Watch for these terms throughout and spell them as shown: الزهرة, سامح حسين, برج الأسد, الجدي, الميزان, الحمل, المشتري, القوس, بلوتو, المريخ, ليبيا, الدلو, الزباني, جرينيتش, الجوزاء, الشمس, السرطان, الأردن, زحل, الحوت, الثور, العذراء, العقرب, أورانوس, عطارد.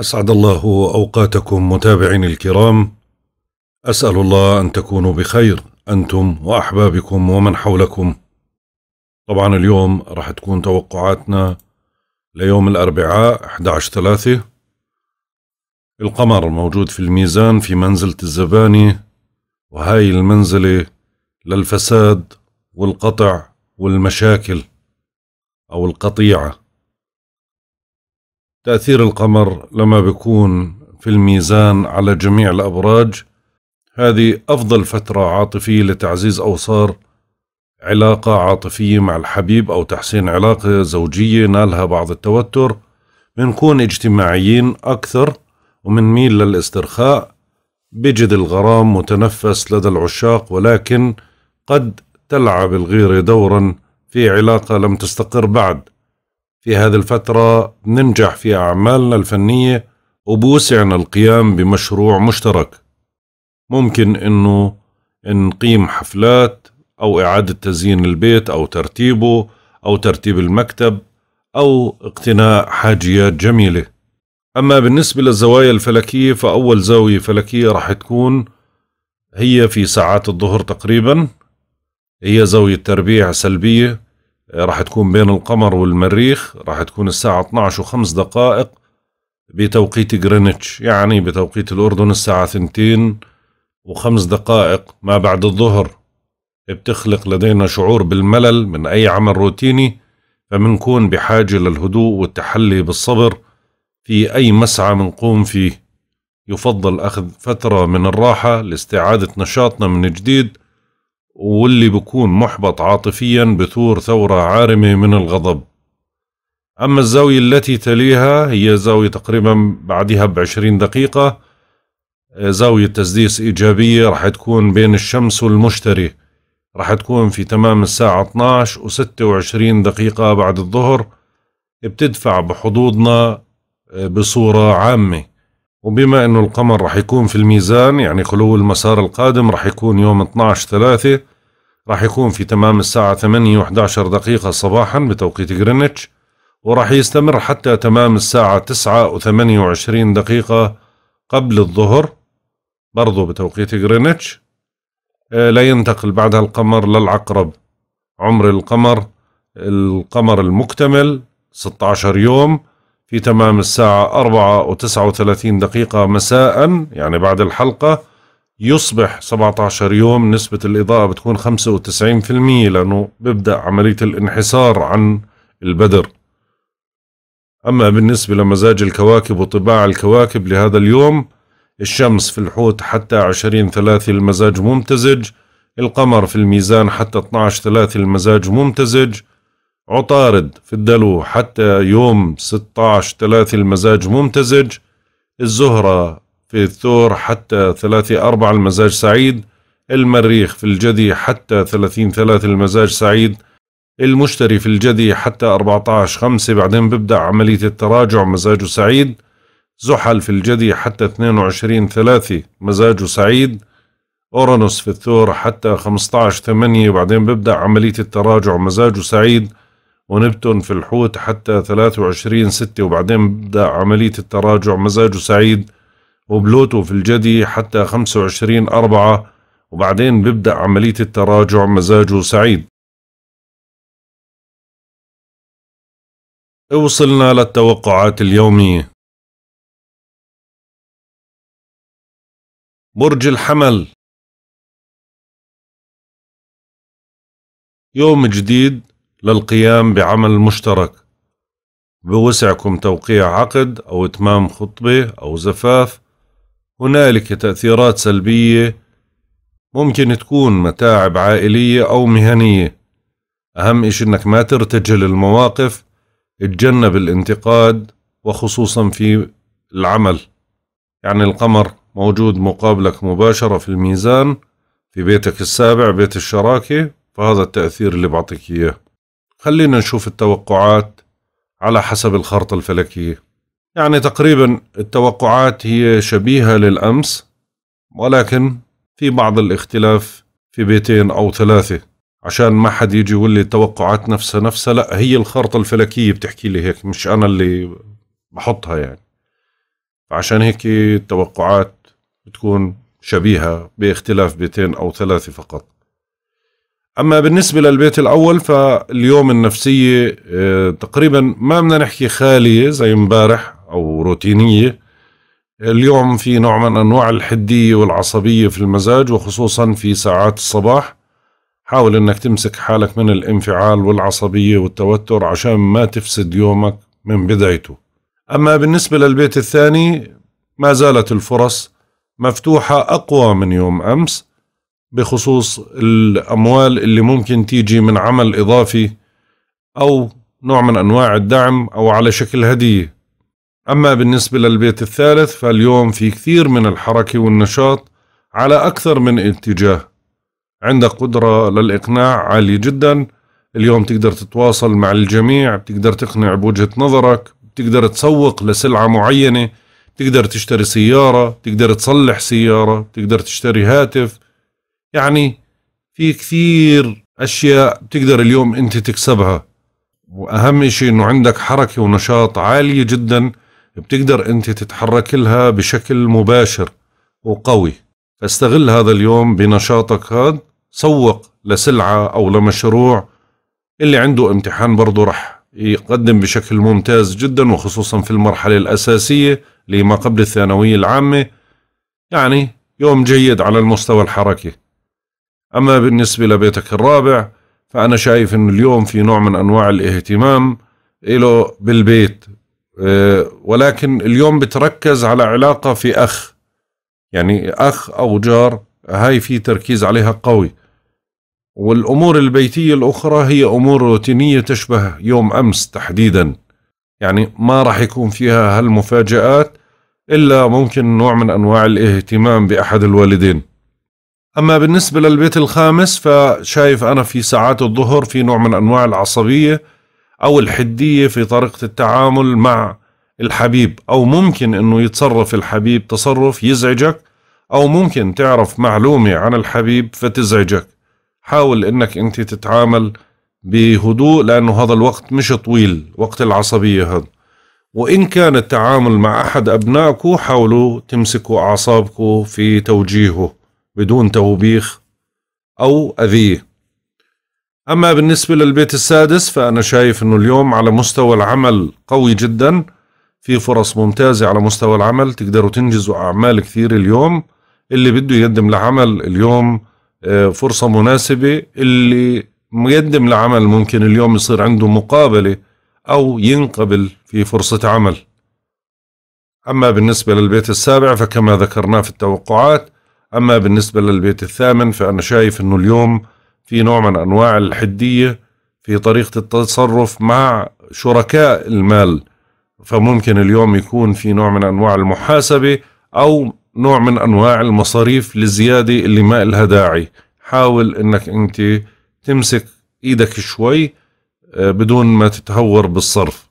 أسعد الله أوقاتكم متابعين الكرام، أسأل الله أن تكونوا بخير أنتم وأحبابكم ومن حولكم. طبعا اليوم راح تكون توقعاتنا ليوم الأربعاء 11/3. القمر موجود في الميزان في منزلة الزباني، وهاي المنزلة للفساد والقطع والمشاكل أو القطيعة. تأثير القمر لما بيكون في الميزان على جميع الأبراج، هذه أفضل فترة عاطفية لتعزيز أوصار علاقة عاطفية مع الحبيب أو تحسين علاقة زوجية نالها بعض التوتر. بنكون اجتماعيين أكثر ومنميل للاسترخاء، بجد الغرام متنفس لدى العشاق، ولكن قد تلعب الغيرة دورا في علاقة لم تستقر بعد. في هذه الفترة ننجح في أعمالنا الفنية وبوسعنا القيام بمشروع مشترك، ممكن أنه نقيم حفلات أو إعادة تزيين البيت أو ترتيبه أو ترتيب المكتب أو اقتناء حاجيات جميلة. أما بالنسبة للزوايا الفلكية، فأول زاوية فلكية راح تكون هي في ساعات الظهر تقريبا، هي زاوية تربيع سلبية، راح تكون بين القمر والمريخ، راح تكون الساعة 12:05 بتوقيت جرينيتش، يعني بتوقيت الأردن الساعة 2:05 ما بعد الظهر. بتخلق لدينا شعور بالملل من أي عمل روتيني، فمنكون بحاجة للهدوء والتحلي بالصبر في أي مسعى منقوم فيه. يفضل أخذ فترة من الراحة لاستعادة نشاطنا من جديد، واللي بكون محبط عاطفيا بثور ثورة عارمة من الغضب. أما الزاوية التي تليها هي زاوية تقريبا بعدها ب20 دقيقة، زاوية تسديس إيجابية راح تكون بين الشمس والمشتري، راح تكون في تمام الساعة 12:26 بعد الظهر. بتدفع بحظوظنا بصورة عامة، وبما أنه القمر راح يكون في الميزان، يعني خلو المسار القادم راح يكون يوم 12/3، راح يكون في تمام الساعة 8:11 صباحا بتوقيت جرينيتش، وراح يستمر حتى تمام الساعة 9:28 قبل الظهر برضو بتوقيت جرينيتش. لا ينتقل بعدها القمر للعقرب. عمر القمر المكتمل 16 يوم في تمام الساعة 4:39 مساء، يعني بعد الحلقة يصبح 17 يوم. نسبة الإضاءة بتكون 95%، لأنه ببدأ عملية الانحسار عن البدر. أما بالنسبة لمزاج الكواكب وطباع الكواكب لهذا اليوم، الشمس في الحوت حتى 20/3 المزاج ممتزج، القمر في الميزان حتى 12/3 المزاج ممتزج، عطارد في الدلو حتى يوم 16/3 المزاج ممتزج، الزهرة في الثور حتى 3/4 المزاج سعيد، المريخ في الجدي حتى 30/3 المزاج سعيد، المشتري في الجدي حتى 14/5 بعدين ببدأ عملية التراجع مزاجه سعيد، زحل في الجدي حتى 22/3 مزاجه سعيد، أورانوس في الثور حتى 15/8 بعدين ببدأ عملية التراجع مزاجه سعيد، ونبتون في الحوت حتى 23/6 وبعدين ببدأ عملية التراجع مزاجه سعيد، وبلوتو في الجدي حتى 25/4 وبعدين ببدأ عملية التراجع مزاجه سعيد. وصلنا للتوقعات اليومية. برج الحمل، يوم جديد للقيام بعمل مشترك. بوسعكم توقيع عقد أو إتمام خطبة أو زفاف. هنالك تأثيرات سلبية، ممكن تكون متاعب عائلية أو مهنية. أهم إشي إنك ما ترتجل المواقف، اتجنب الانتقاد وخصوصا في العمل. يعني القمر موجود مقابلك مباشرة في الميزان في بيتك السابع بيت الشراكة، فهذا التأثير اللي بعطيك إياه. خلينا نشوف التوقعات على حسب الخارطة الفلكية. يعني تقريبا التوقعات هي شبيهة للأمس، ولكن في بعض الاختلاف في 2 أو 3 عشان ما حد يجي يقول لي التوقعات نفسها، لا هي الخارطة الفلكية بتحكي لي هيك، مش أنا اللي بحطها. يعني عشان هيك التوقعات بتكون شبيهة باختلاف بيتين أو ثلاثة فقط. أما بالنسبة للبيت الأول فاليوم النفسية تقريبا ما بدنا نحكي خالية زي مبارح أو روتينية. اليوم في نوع من أنواع الحدية والعصبية في المزاج، وخصوصا في ساعات الصباح. حاول أنك تمسك حالك من الانفعال والعصبية والتوتر عشان ما تفسد يومك من بدايته. أما بالنسبة للبيت الثاني ما زالت الفرص مفتوحة أقوى من يوم أمس بخصوص الأموال اللي ممكن تيجي من عمل إضافي أو نوع من أنواع الدعم أو على شكل هدية. أما بالنسبة للبيت الثالث فاليوم في كثير من الحركة والنشاط على أكثر من اتجاه. عندك قدرة للإقناع عالية جدا، اليوم تقدر تتواصل مع الجميع، بتقدر تقنع بوجهة نظرك، بتقدر تسوق لسلعة معينة، بتقدر تشتري سيارة، بتقدر تصلح سيارة، بتقدر تشتري هاتف. يعني في كثير أشياء بتقدر اليوم أنت تكسبها، وأهم شيء أنه عندك حركة ونشاط عالية جدا بتقدر أنت تتحرك لها بشكل مباشر وقوي. فاستغل هذا اليوم بنشاطك هذا، سوق لسلعة أو لمشروع. اللي عنده امتحان برضه رح يقدم بشكل ممتاز جدا، وخصوصا في المرحلة الأساسية لما قبل الثانوية العامة. يعني يوم جيد على المستوى الحركي. أما بالنسبة لبيتك الرابع فأنا شايف أنه اليوم في نوع من أنواع الاهتمام إله بالبيت، ولكن اليوم بتركز على علاقة في أخ، يعني أخ أو جار، هاي في تركيز عليها قوي. والأمور البيتية الأخرى هي أمور روتينية تشبه يوم أمس تحديدا، يعني ما راح يكون فيها هالمفاجآت إلا ممكن نوع من أنواع الاهتمام بأحد الوالدين. أما بالنسبة للبيت الخامس فشايف أنا في ساعات الظهر في نوع من أنواع العصبية أو الحدية في طريقة التعامل مع الحبيب، أو ممكن أنه يتصرف الحبيب تصرف يزعجك، أو ممكن تعرف معلومة عن الحبيب فتزعجك. حاول أنك أنت تتعامل بهدوء لأنه هذا الوقت مش طويل، وقت العصبية هذا. وإن كان التعامل مع أحد أبنائكو حاولوا تمسكوا أعصابكو في توجيهه بدون توبيخ أو أذية. أما بالنسبة للبيت السادس فأنا شايف أنه اليوم على مستوى العمل قوي جدا، في فرص ممتازة على مستوى العمل، تقدروا تنجزوا أعمال كثير اليوم. اللي بده يقدم لعمل اليوم فرصة مناسبة، اللي يقدم لعمل ممكن اليوم يصير عنده مقابلة أو ينقبل في فرصة عمل. أما بالنسبة للبيت السابع فكما ذكرناه في التوقعات. أما بالنسبة للبيت الثامن فأنا شايف أنه اليوم في نوع من أنواع الحدية في طريقة التصرف مع شركاء المال، فممكن اليوم يكون في نوع من أنواع المحاسبة أو نوع من أنواع المصاريف للزيادة اللي ما إلها داعي. حاول أنك أنت تمسك إيدك شوي بدون ما تتهور بالصرف،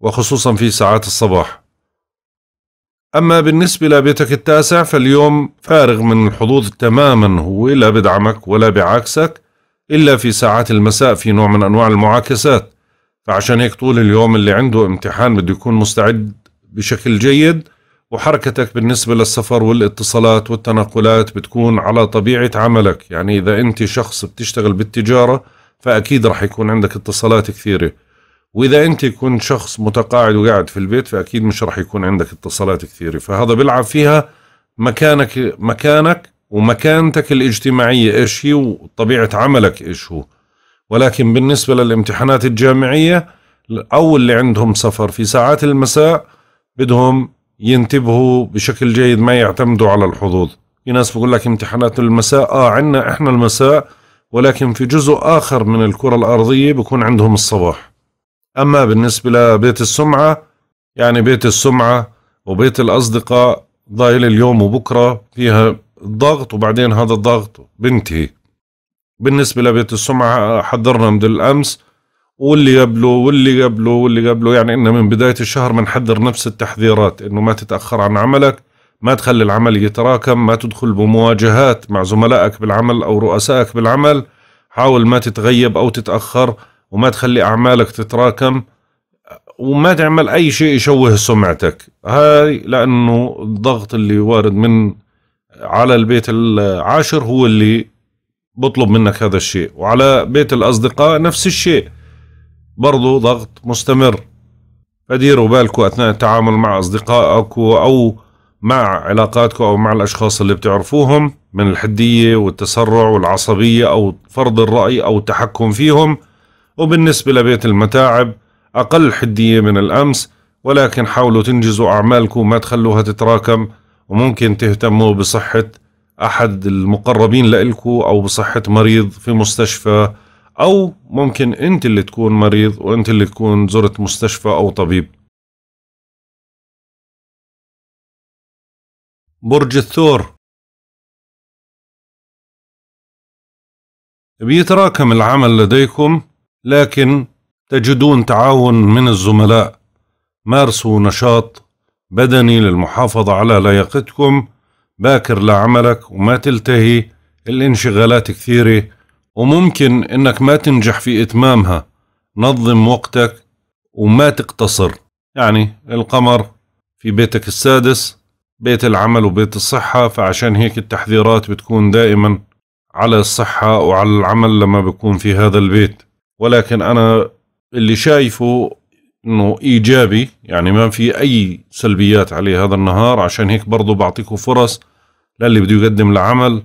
وخصوصا في ساعات الصباح. أما بالنسبة لبيتك التاسع فاليوم فارغ من الحظوظ تماما، هو لا بدعمك ولا بعكسك، إلا في ساعات المساء في نوع من أنواع المعاكسات. فعشان هيك طول اليوم اللي عنده امتحان بده يكون مستعد بشكل جيد، وحركتك بالنسبة للسفر والاتصالات والتنقلات بتكون على طبيعة عملك. يعني إذا أنت شخص بتشتغل بالتجارة فأكيد رح يكون عندك اتصالات كثيرة، وإذا أنت كنت شخص متقاعد وقاعد في البيت فأكيد مش رح يكون عندك اتصالات كثيرة. فهذا بيلعب فيها مكانك ومكانتك الاجتماعية إيش هي، وطبيعة عملك إيش هو. ولكن بالنسبة للامتحانات الجامعية أو اللي عندهم سفر في ساعات المساء بدهم ينتبهوا بشكل جيد، ما يعتمدوا على الحظوظ. في ناس بقول لك امتحانات المساء، عنا احنا المساء، ولكن في جزء آخر من الكرة الأرضية بكون عندهم الصباح. أما بالنسبة لبيت السمعة، يعني بيت السمعة وبيت الأصدقاء ضايل اليوم وبكرة فيها الضغط، وبعدين هذا الضغط بنتهي. بالنسبة لبيت السمعة حذرنا من الأمس واللي قبله واللي قبله واللي قبله، يعني إنه من بداية الشهر بنحذر نفس التحذيرات، إنه ما تتأخر عن عملك، ما تخلي العمل يتراكم، ما تدخل بمواجهات مع زملائك بالعمل أو رؤسائك بالعمل. حاول ما تتغيب أو تتأخر، وما تخلي أعمالك تتراكم، وما تعمل أي شيء يشوه سمعتك هاي، لأنه الضغط اللي وارد من على البيت العاشر هو اللي بطلب منك هذا الشيء، وعلى بيت الأصدقاء نفس الشيء برضو ضغط مستمر. فديروا بالكم أثناء التعامل مع أصدقائكم أو مع علاقاتكم أو مع الأشخاص اللي بتعرفوهم من الحدية والتسرع والعصبية أو فرض الرأي أو التحكم فيهم. وبالنسبة لبيت المتاعب أقل حدية من الأمس، ولكن حاولوا تنجزوا أعمالكم وما تخلوها تتراكم، وممكن تهتموا بصحة أحد المقربين لإلكم أو بصحة مريض في مستشفى، أو ممكن أنت اللي تكون مريض وأنت اللي تكون زرت مستشفى أو طبيب. برج الثور بيتراكم العمل لديكم، لكن تجدون تعاون من الزملاء. مارسوا نشاط بدني للمحافظة على لياقتكم، باكر لعملك وما تلتهي، الانشغالات كثيرة وممكن انك ما تنجح في اتمامها. نظم وقتك وما تقتصر، يعني القمر في بيتك السادس، بيت العمل وبيت الصحة، فعشان هيك التحذيرات بتكون دائما على الصحة وعلى العمل لما بكون في هذا البيت. ولكن أنا اللي شايفه إنه إيجابي، يعني ما في أي سلبيات عليه هذا النهار، عشان هيك برضو بعطيكم فرص للي بده يقدم لعمل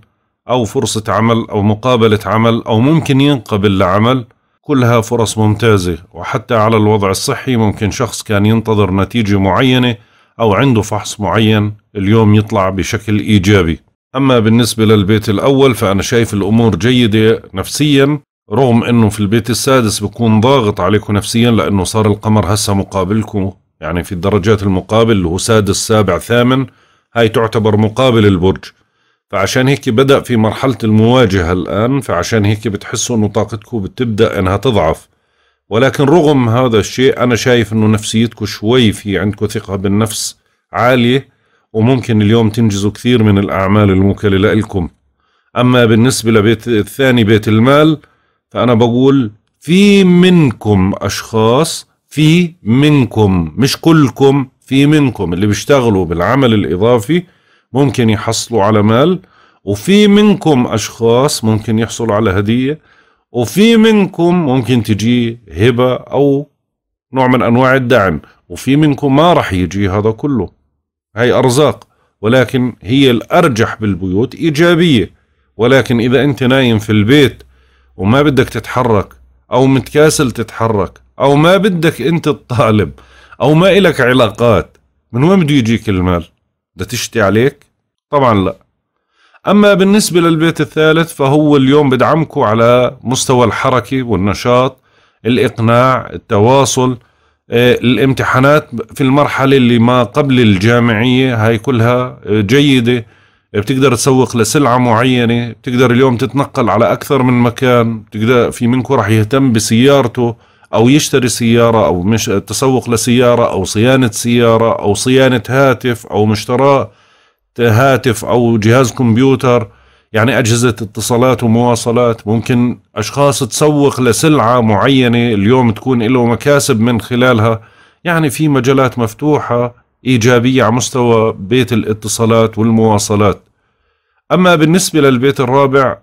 أو فرصة عمل أو مقابلة عمل أو ممكن ينقبل لعمل، كلها فرص ممتازة. وحتى على الوضع الصحي ممكن شخص كان ينتظر نتيجة معينة أو عنده فحص معين اليوم يطلع بشكل إيجابي. أما بالنسبة للبيت الأول فأنا شايف الأمور جيدة نفسيا، رغم أنه في البيت السادس بكون ضاغط عليكم نفسيا، لأنه صار القمر هسه مقابلكم، يعني في الدرجات المقابل اللي هو سادس سابع ثامن، هاي تعتبر مقابل البرج، فعشان هيك بدأ في مرحلة المواجهة الآن، فعشان هيك بتحسوا أنه طاقتكم بتبدأ أنها تضعف. ولكن رغم هذا الشيء أنا شايف أنه نفسيتكم شوي في عندكم ثقة بالنفس عالية، وممكن اليوم تنجزوا كثير من الأعمال الموكلة لإلكم. أما بالنسبة لبيت الثاني بيت المال، فأنا بقول في منكم أشخاص، في منكم مش كلكم، في منكم اللي بيشتغلوا بالعمل الإضافي ممكن يحصلوا على مال، وفي منكم أشخاص ممكن يحصلوا على هدية، وفي منكم ممكن تجي هبة أو نوع من أنواع الدعم، وفي منكم ما رح يجي هذا كله. هاي أرزاق، ولكن هي الأرجح بالبيوت إيجابية. ولكن إذا أنت نايم في البيت وما بدك تتحرك أو متكاسل تتحرك أو ما بدك أنت الطالب أو ما إلك علاقات، من وين بده يجيك المال؟ بدها تشتي عليك؟ طبعا لا. أما بالنسبة للبيت الثالث فهو اليوم بدعمكم على مستوى الحركة والنشاط، الإقناع، التواصل، الامتحانات في المرحلة اللي ما قبل الجامعية هاي كلها جيدة. بتقدر تسوق لسلعة معينة، بتقدر اليوم تتنقل على أكثر من مكان، بتقدر في منكم راح يهتم بسيارته أو يشتري سيارة أو مش تسوق لسيارة أو صيانة سيارة أو صيانة هاتف أو مشترى هاتف أو جهاز كمبيوتر، يعني أجهزة اتصالات ومواصلات. ممكن أشخاص تسوق لسلعة معينة اليوم تكون له مكاسب من خلالها، يعني في مجالات مفتوحة إيجابية على مستوى بيت الاتصالات والمواصلات. أما بالنسبة للبيت الرابع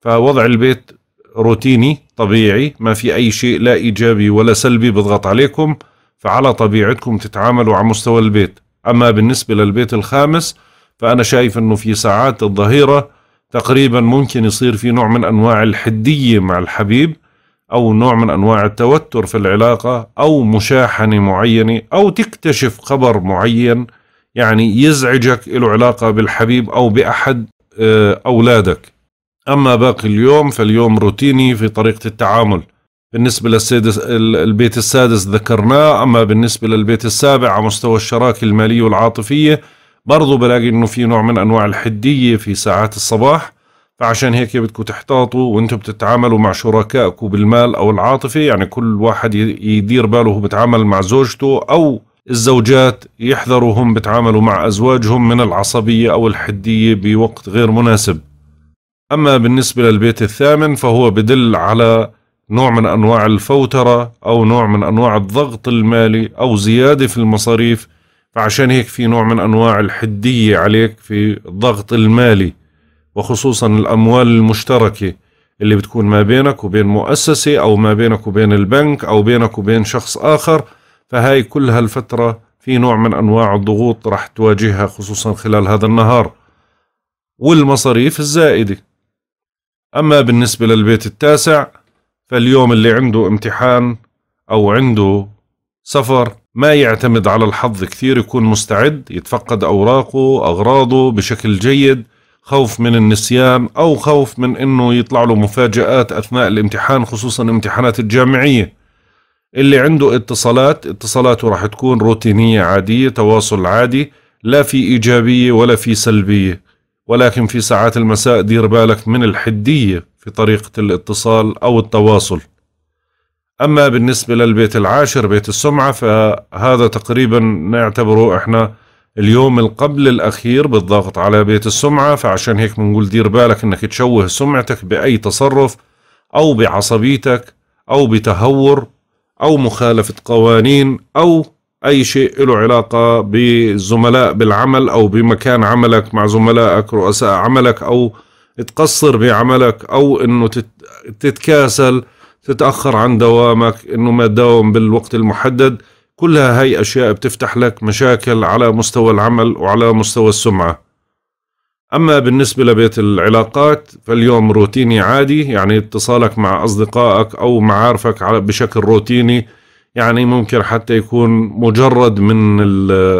فوضع البيت روتيني طبيعي، ما في أي شيء لا إيجابي ولا سلبي بضغط عليكم، فعلى طبيعتكم تتعاملوا على مستوى البيت. أما بالنسبة للبيت الخامس فأنا شايف أنه في ساعات الظهيرة تقريبا ممكن يصير في نوع من أنواع الحدية مع الحبيب، أو نوع من أنواع التوتر في العلاقة، أو مشاحنة معينة، أو تكتشف خبر معين يعني يزعجك له علاقة بالحبيب أو بأحد أولادك. أما باقي اليوم فاليوم روتيني في طريقة التعامل. بالنسبة للسادس البيت السادس ذكرناه. أما بالنسبة للبيت السابع على مستوى الشراكة المالية والعاطفية برضو بلاقي أنه في نوع من أنواع الحدية في ساعات الصباح، فعشان هيك بدكم تحتاطوا وانتم بتتعاملوا مع شركائكم بالمال او العاطفه، يعني كل واحد يدير باله هو بتعامل مع زوجته، او الزوجات يحذروا هم بتعاملوا مع ازواجهم من العصبيه او الحديه بوقت غير مناسب. اما بالنسبه للبيت الثامن فهو بدل على نوع من أنواع الفوترة أو نوع من أنواع الضغط المالي أو زيادة في المصاريف، فعشان هيك في نوع من أنواع الحدية عليك في الضغط المالي، وخصوصا الأموال المشتركة اللي بتكون ما بينك وبين مؤسسة أو ما بينك وبين البنك أو بينك وبين شخص آخر. فهاي كل هالفترة في نوع من أنواع الضغوط راح تواجهها خصوصا خلال هذا النهار، والمصاريف الزائدة. أما بالنسبة للبيت التاسع، فاليوم اللي عنده امتحان أو عنده سفر ما يعتمد على الحظ كثير، يكون مستعد، يتفقد أوراقه أغراضه بشكل جيد، خوف من النسيان أو خوف من أنه يطلع له مفاجآت أثناء الامتحان، خصوصا امتحانات الجامعية. اللي عنده اتصالات، اتصالاته راح تكون روتينية عادية، تواصل عادي، لا في إيجابية ولا في سلبية، ولكن في ساعات المساء دير بالك من الحدية في طريقة الاتصال أو التواصل. أما بالنسبة للبيت العاشر بيت السمعة، فهذا تقريبا نعتبره احنا اليوم القبل الأخير بالضغط على بيت السمعة، فعشان هيك بنقول دير بالك انك تشوه سمعتك بأي تصرف أو بعصبيتك أو بتهور أو مخالفة قوانين أو أي شيء له علاقة بالزملاء بالعمل أو بمكان عملك مع زملائك رؤساء عملك، أو تقصر بعملك، أو أنه تتكاسل، تتأخر عن دوامك، أنه ما تداوم بالوقت المحدد. كلها هاي أشياء بتفتح لك مشاكل على مستوى العمل وعلى مستوى السمعة. أما بالنسبة لبيت العلاقات، فاليوم روتيني عادي، يعني اتصالك مع أصدقائك أو معارفك بشكل روتيني، يعني ممكن حتى يكون مجرد من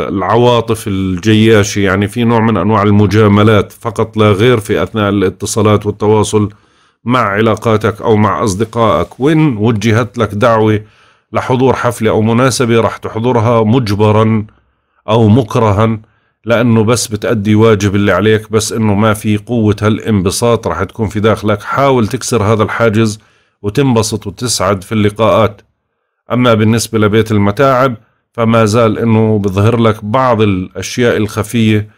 العواطف الجياشة، يعني في نوع من أنواع المجاملات فقط لا غير في أثناء الاتصالات والتواصل مع علاقاتك أو مع أصدقائك. وإن وجهت لك دعوة لحضور حفلة أو مناسبة راح تحضرها مجبرا أو مكرها، لأنه بس بتأدي واجب اللي عليك، بس إنه ما في قوة هالانبساط راح تكون في داخلك. حاول تكسر هذا الحاجز وتنبسط وتسعد في اللقاءات. أما بالنسبة لبيت المتاعب، فما زال إنه بظهر لك بعض الأشياء الخفية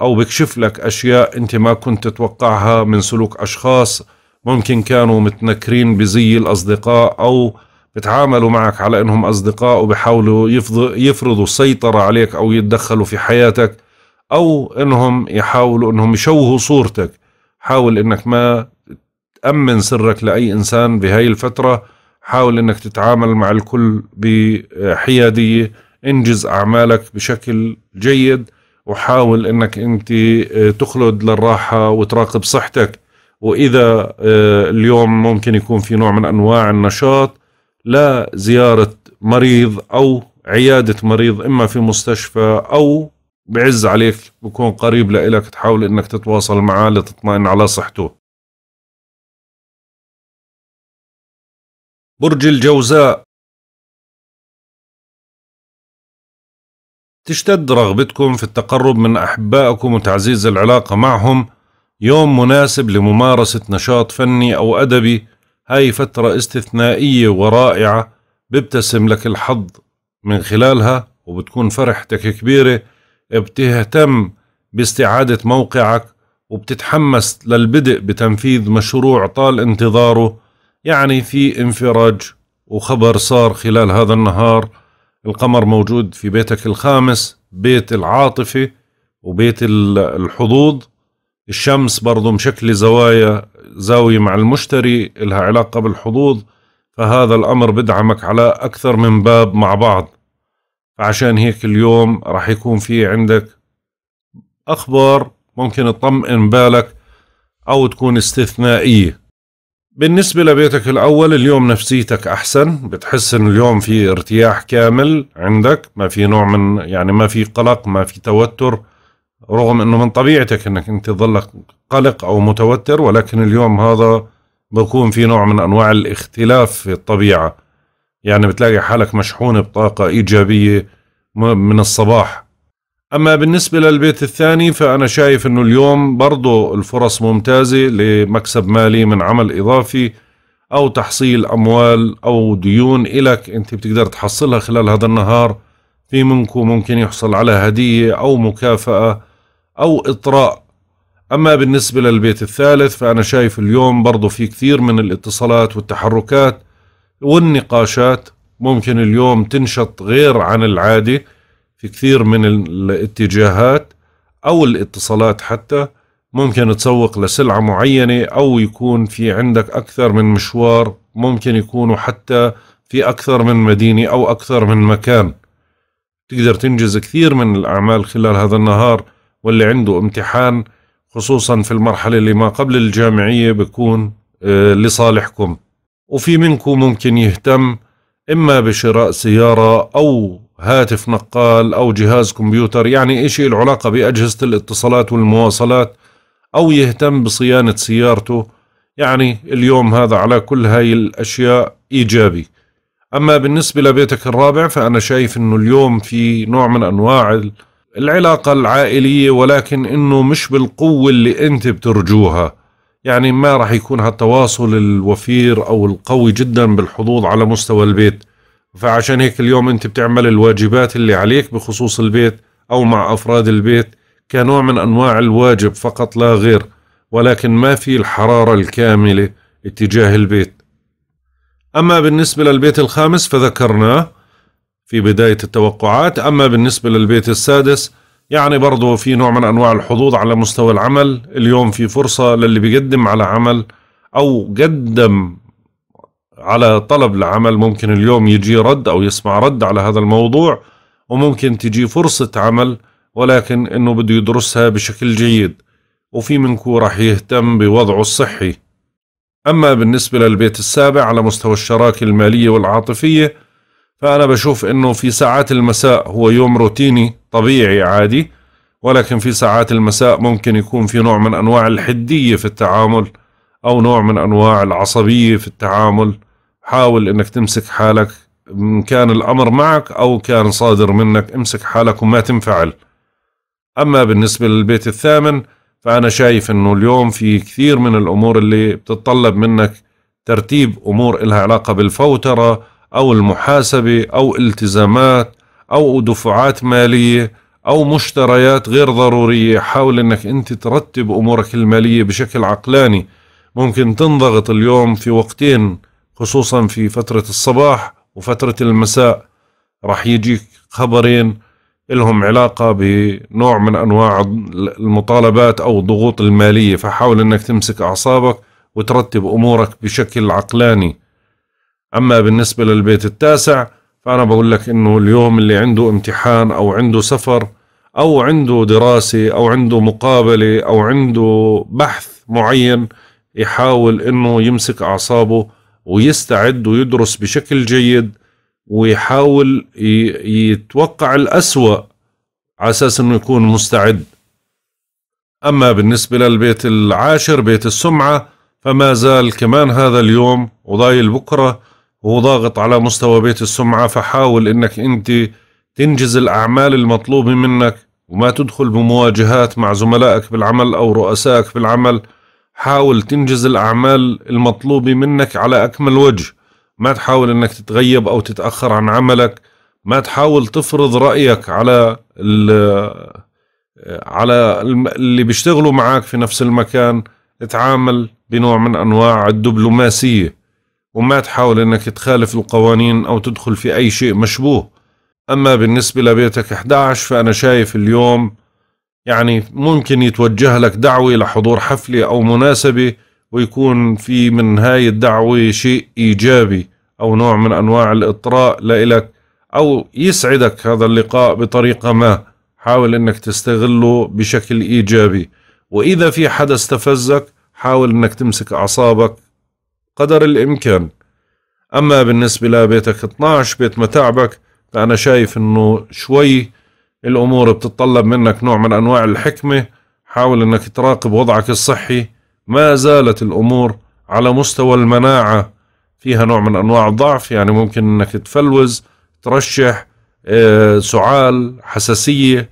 أو بكشف لك أشياء أنت ما كنت تتوقعها من سلوك أشخاص ممكن كانوا متنكرين بزي الأصدقاء أو بتعاملوا معك على إنهم أصدقاء وبيحاولوا يفرضوا سيطرة عليك أو يتدخلوا في حياتك، أو إنهم يحاولوا إنهم يشوهوا صورتك. حاول إنك ما تأمن سرك لأي إنسان بهاي الفترة، حاول إنك تتعامل مع الكل بحيادية، انجز أعمالك بشكل جيد، وحاول إنك أنت تخلد للراحة وتراقب صحتك. وإذا اليوم ممكن يكون في نوع من أنواع النشاط، لا زيارة مريض أو عيادة مريض إما في مستشفى أو بعز عليك بكون قريب لإلك، تحاول إنك تتواصل معاه لتطمئن على صحته. برج الجوزاء، تشتد رغبتكم في التقرب من أحبائكم وتعزيز العلاقة معهم. يوم مناسب لممارسة نشاط فني أو أدبي. هاي فترة استثنائية ورائعة بيبتسم لك الحظ من خلالها وبتكون فرحتك كبيرة. بتهتم باستعادة موقعك وبتتحمس للبدء بتنفيذ مشروع طال انتظاره، يعني في انفراج وخبر صار خلال هذا النهار. القمر موجود في بيتك الخامس، بيت العاطفة وبيت الحظوظ. الشمس برضو مشكلة زاوية مع المشتري لها علاقة بالحظوظ، فهذا الأمر بدعمك على أكثر من باب مع بعض. فعشان هيك اليوم راح يكون في عندك أخبار ممكن تطمئن بالك أو تكون استثنائية. بالنسبة لبيتك الأول، اليوم نفسيتك أحسن، بتحس إن اليوم في ارتياح كامل عندك، ما في نوع من يعني ما في قلق ما في توتر، رغم إنه من طبيعتك إنك أنت تظلك قلق أو متوتر، ولكن اليوم هذا بكون في نوع من أنواع الاختلاف في الطبيعة، يعني بتلاقي حالك مشحون بطاقة إيجابية من الصباح. أما بالنسبة للبيت الثاني، فأنا شايف إنه اليوم برضو الفرص ممتازة لمكسب مالي من عمل إضافي أو تحصيل أموال أو ديون إلك أنت بتقدر تحصلها خلال هذا النهار. في منكم ممكن يحصل على هدية أو مكافأة أو إطراء. أما بالنسبة للبيت الثالث فأنا شايف اليوم برضو في كثير من الاتصالات والتحركات والنقاشات ممكن اليوم تنشط غير عن العادي في كثير من الاتجاهات، أو الاتصالات حتى ممكن تسوق لسلعة معينة، أو يكون في عندك أكثر من مشوار ممكن يكونوا حتى في أكثر من مدينة أو أكثر من مكان. تقدر تنجز كثير من الأعمال خلال هذا النهار، واللي عنده امتحان خصوصا في المرحلة اللي ما قبل الجامعية بكون لصالحكم. وفي منكم ممكن يهتم إما بشراء سيارة أو هاتف نقال أو جهاز كمبيوتر، يعني إشي له علاقة بأجهزة الاتصالات والمواصلات، أو يهتم بصيانة سيارته. يعني اليوم هذا على كل هاي الأشياء إيجابي. أما بالنسبة لبيتك الرابع فأنا شايف إنه اليوم في نوع من أنواع العلاقة العائلية، ولكن إنه مش بالقوة اللي أنت بترجوها، يعني ما راح يكون هالتواصل الوفير أو القوي جدا بالحضور على مستوى البيت. فعشان هيك اليوم أنت بتعمل الواجبات اللي عليك بخصوص البيت أو مع أفراد البيت كنوع من أنواع الواجب فقط لا غير، ولكن ما في الحرارة الكاملة اتجاه البيت. أما بالنسبة للبيت الخامس فذكرناه في بداية التوقعات. أما بالنسبة للبيت السادس يعني برضو في نوع من أنواع الحظوظ على مستوى العمل. اليوم في فرصة للي بيقدم على عمل أو قدم على طلب لعمل، ممكن اليوم يجي رد أو يسمع رد على هذا الموضوع، وممكن تجي فرصة عمل ولكن إنه بده يدرسها بشكل جيد. وفي منكم راح يهتم بوضعه الصحي. أما بالنسبة للبيت السابع على مستوى الشراكة المالية والعاطفية فأنا بشوف إنه في ساعات المساء هو يوم روتيني طبيعي عادي، ولكن في ساعات المساء ممكن يكون في نوع من أنواع الحدية في التعامل أو نوع من أنواع العصبية في التعامل. حاول إنك تمسك حالك، إن كان الأمر معك أو كان صادر منك امسك حالك وما تنفعل. أما بالنسبة للبيت الثامن فأنا شايف إنه اليوم في كثير من الأمور اللي بتتطلب منك ترتيب أمور إلها علاقة بالفوترة أو المحاسبة أو التزامات أو دفعات مالية أو مشتريات غير ضرورية. حاول إنك أنت ترتب أمورك المالية بشكل عقلاني. ممكن تنضغط اليوم في وقتين خصوصا في فترة الصباح وفترة المساء. رح يجيك خبرين لهم علاقة بنوع من أنواع المطالبات أو الضغوط المالية، فحاول أنك تمسك أعصابك وترتب أمورك بشكل عقلاني. أما بالنسبة للبيت التاسع فأنا بقول لك أنه اليوم اللي عنده امتحان أو عنده سفر أو عنده دراسة أو عنده مقابلة أو عنده بحث معين يحاول أنه يمسك أعصابه ويستعد ويدرس بشكل جيد، ويحاول يتوقع الأسوأ على أساس أنه يكون مستعد. أما بالنسبة للبيت العاشر بيت السمعة فما زال كمان هذا اليوم وضايل بكرة وهو ضاغط على مستوى بيت السمعة، فحاول أنك أنت تنجز الأعمال المطلوبة منك وما تدخل بمواجهات مع زملائك بالعمل أو رؤسائك بالعمل. حاول تنجز الأعمال المطلوبة منك على أكمل وجه، ما تحاول انك تتغيب او تتأخر عن عملك، ما تحاول تفرض رأيك على اللي بيشتغلوا معك في نفس المكان. اتعامل بنوع من انواع الدبلوماسية، وما تحاول انك تخالف القوانين او تدخل في اي شيء مشبوه. اما بالنسبة لبيتك 11 فانا شايف اليوم يعني ممكن يتوجه لك دعوة لحضور حفلة او مناسبة، ويكون في من هاي الدعوة شيء إيجابي أو نوع من أنواع الإطراء لإلك، أو يسعدك هذا اللقاء بطريقة ما. حاول أنك تستغله بشكل إيجابي، وإذا في حدا استفزك حاول أنك تمسك أعصابك قدر الإمكان. أما بالنسبة لبيتك 12 بيت متاعبك فأنا شايف أنه شوي الأمور بتتطلب منك نوع من أنواع الحكمة. حاول أنك تراقب وضعك الصحي، ما زالت الأمور على مستوى المناعة فيها نوع من أنواع الضعف، يعني ممكن أنك تفلوز، ترشح، سعال، حساسية،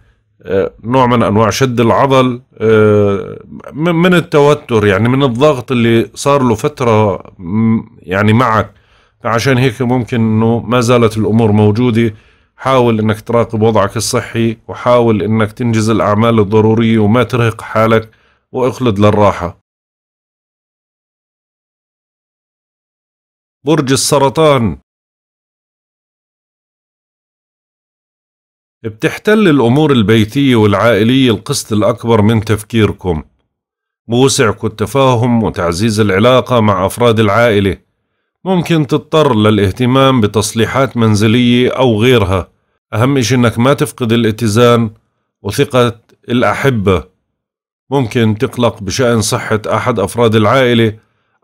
نوع من أنواع شد العضل من التوتر، يعني من الضغط اللي صار له فترة يعني معك. فعشان هيك ممكن أنه ما زالت الأمور موجودة. حاول أنك تراقب وضعك الصحي، وحاول أنك تنجز الأعمال الضرورية وما ترهق حالك وأخلد للراحة. برج السرطان. بتحتل الأمور البيتية والعائلية القسط الأكبر من تفكيركم، موسعكم التفاهم وتعزيز العلاقة مع أفراد العائلة. ممكن تضطر للاهتمام بتصليحات منزلية أو غيرها، أهم إشي إنك ما تفقد الاتزان وثقة الأحبة. ممكن تقلق بشأن صحة أحد أفراد العائلة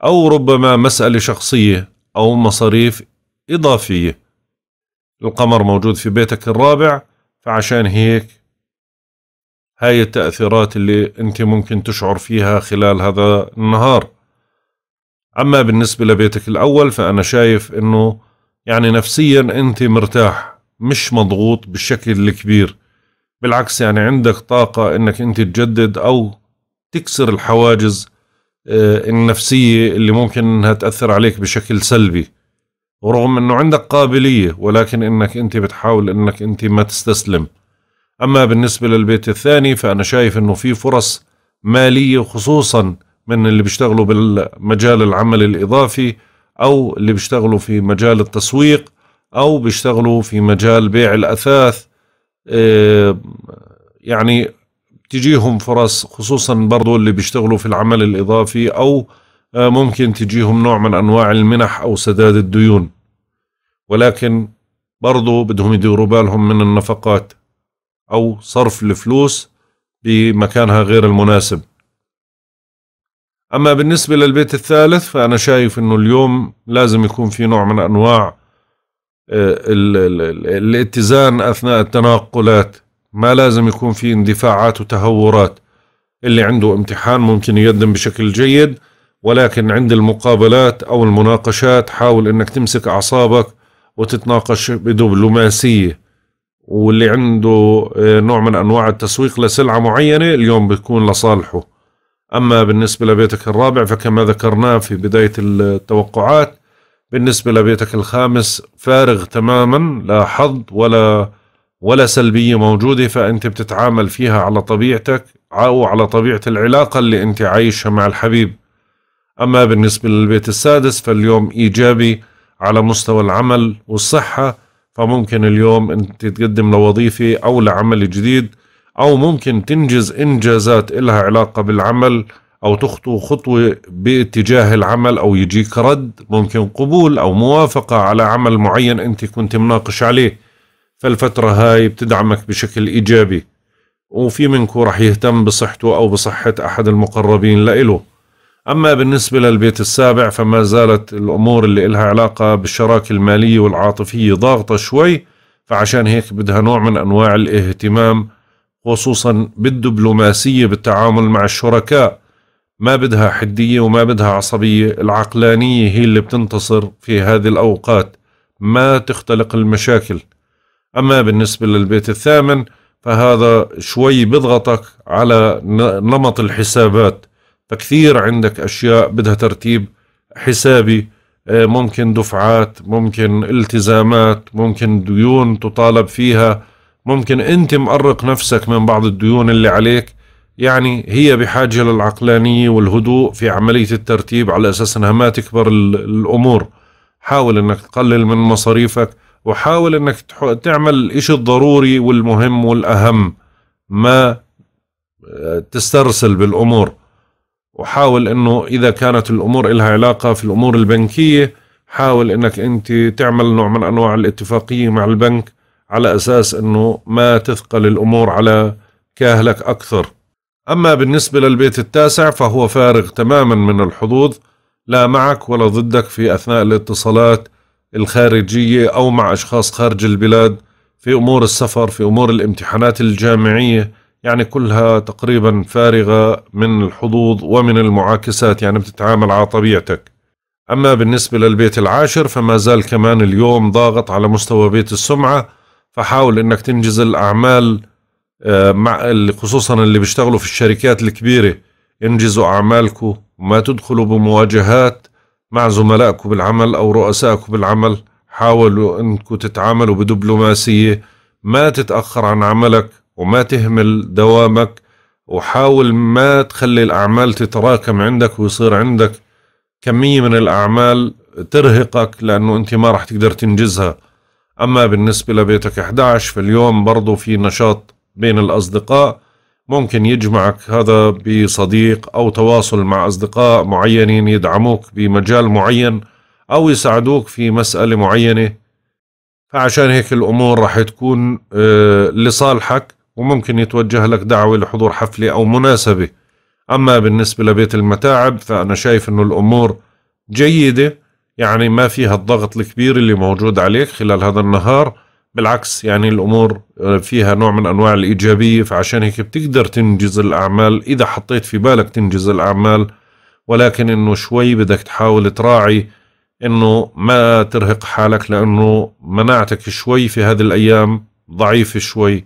أو ربما مسألة شخصية أو مصاريف إضافية. القمر موجود في بيتك الرابع، فعشان هيك هاي التأثيرات اللي أنت ممكن تشعر فيها خلال هذا النهار. أما بالنسبة لبيتك الأول فأنا شايف أنه يعني نفسيا أنت مرتاح، مش مضغوط بالشكل الكبير، بالعكس يعني عندك طاقة أنك أنت تجدد أو تكسر الحواجز النفسية اللي ممكن أنها تأثر عليك بشكل سلبي، ورغم أنه عندك قابلية ولكن أنك أنت بتحاول أنك أنت ما تستسلم. أما بالنسبة للبيت الثاني فأنا شايف أنه في فرص مالية، خصوصا من اللي بيشتغلوا بالمجال العمل الإضافي أو اللي بيشتغلوا في مجال التسويق أو بيشتغلوا في مجال بيع الأثاث، يعني تجيهم فرص، خصوصا برضو اللي بيشتغلوا في العمل الإضافي أو ممكن تجيهم نوع من أنواع المنح أو سداد الديون، ولكن برضو بدهم يديروا بالهم من النفقات أو صرف الفلوس بمكانها غير المناسب. أما بالنسبة للبيت الثالث فأنا شايف أنه اليوم لازم يكون في نوع من أنواع الاتزان أثناء التنقلات، ما لازم يكون في اندفاعات وتهورات. اللي عنده امتحان ممكن يقدم بشكل جيد، ولكن عند المقابلات أو المناقشات حاول أنك تمسك أعصابك وتتناقش بدبلوماسية. واللي عنده نوع من أنواع التسويق لسلعة معينة اليوم بيكون لصالحه. أما بالنسبة لبيتك الرابع فكما ذكرناه في بداية التوقعات، بالنسبة لبيتك الخامس فارغ تماما، لا حظ ولا سلبية موجودة، فأنت بتتعامل فيها على طبيعتك أو على طبيعة العلاقة اللي أنت عايشها مع الحبيب. أما بالنسبة للبيت السادس فاليوم إيجابي على مستوى العمل والصحة، فممكن اليوم أنت تقدم لوظيفة أو لعمل جديد، أو ممكن تنجز إنجازات إلها علاقة بالعمل أو تخطو خطوة باتجاه العمل أو يجيك رد، ممكن قبول أو موافقة على عمل معين أنت كنت مناقش عليه، فالفترة هاي بتدعمك بشكل إيجابي. وفي منكم رح يهتم بصحته أو بصحة أحد المقربين لإله. أما بالنسبة للبيت السابع فما زالت الأمور اللي إلها علاقة بالشراكة المالية والعاطفية ضاغطة شوي، فعشان هيك بدها نوع من أنواع الاهتمام، خصوصا بالدبلوماسية بالتعامل مع الشركاء. ما بدها حدية وما بدها عصبية، العقلانية هي اللي بتنتصر في هذه الأوقات، ما تختلق المشاكل. أما بالنسبة للبيت الثامن فهذا شوي بضغطك على نمط الحسابات، فكثير عندك أشياء بدها ترتيب حسابي، ممكن دفعات، ممكن التزامات، ممكن ديون تطالب فيها، ممكن أنت مقرق نفسك من بعض الديون اللي عليك. يعني هي بحاجة للعقلانية والهدوء في عملية الترتيب على أساس أنها ما تكبر الأمور. حاول أنك تقلل من مصاريفك، وحاول أنك تعمل الإشي الضروري والمهم والأهم، ما تسترسل بالأمور. وحاول أنه إذا كانت الأمور إلها علاقة في الأمور البنكية، حاول أنك أنت تعمل نوع من أنواع الاتفاقية مع البنك على أساس أنه ما تثقل الأمور على كاهلك أكثر. أما بالنسبة للبيت التاسع فهو فارغ تماما من الحظوظ، لا معك ولا ضدك في أثناء الاتصالات الخارجية أو مع أشخاص خارج البلاد، في أمور السفر، في أمور الامتحانات الجامعية، يعني كلها تقريبا فارغة من الحظوظ ومن المعاكسات، يعني بتتعامل على طبيعتك. أما بالنسبة للبيت العاشر فما زال كمان اليوم ضاغط على مستوى بيت السمعة، فحاول أنك تنجز الأعمال مع خصوصا اللي بيشتغلوا في الشركات الكبيرة. انجزوا أعمالكم وما تدخلوا بمواجهات مع زملائكم بالعمل أو رؤسائكم بالعمل. حاولوا أنكم تتعاملوا بدبلوماسية، ما تتأخر عن عملك وما تهمل دوامك، وحاول ما تخلي الأعمال تتراكم عندك ويصير عندك كمية من الأعمال ترهقك لأنه أنت ما راح تقدر تنجزها. أما بالنسبة لبيتك 11 فاليوم برضو في نشاط بين الأصدقاء، ممكن يجمعك هذا بصديق أو تواصل مع أصدقاء معينين يدعموك بمجال معين أو يساعدوك في مسألة معينة، فعشان هيك الأمور راح تكون لصالحك وممكن يتوجه لك دعوة لحضور حفلة أو مناسبة. أما بالنسبة لبيت المتاعب فأنا شايف أنه الأمور جيدة، يعني ما فيها الضغط الكبير اللي موجود عليك خلال هذا النهار، بالعكس يعني الأمور فيها نوع من أنواع الإيجابية، فعشان هيك بتقدر تنجز الأعمال إذا حطيت في بالك تنجز الأعمال، ولكن أنه شوي بدك تحاول تراعي أنه ما ترهق حالك لأنه مناعتك شوي في هذه الأيام ضعيفة شوي.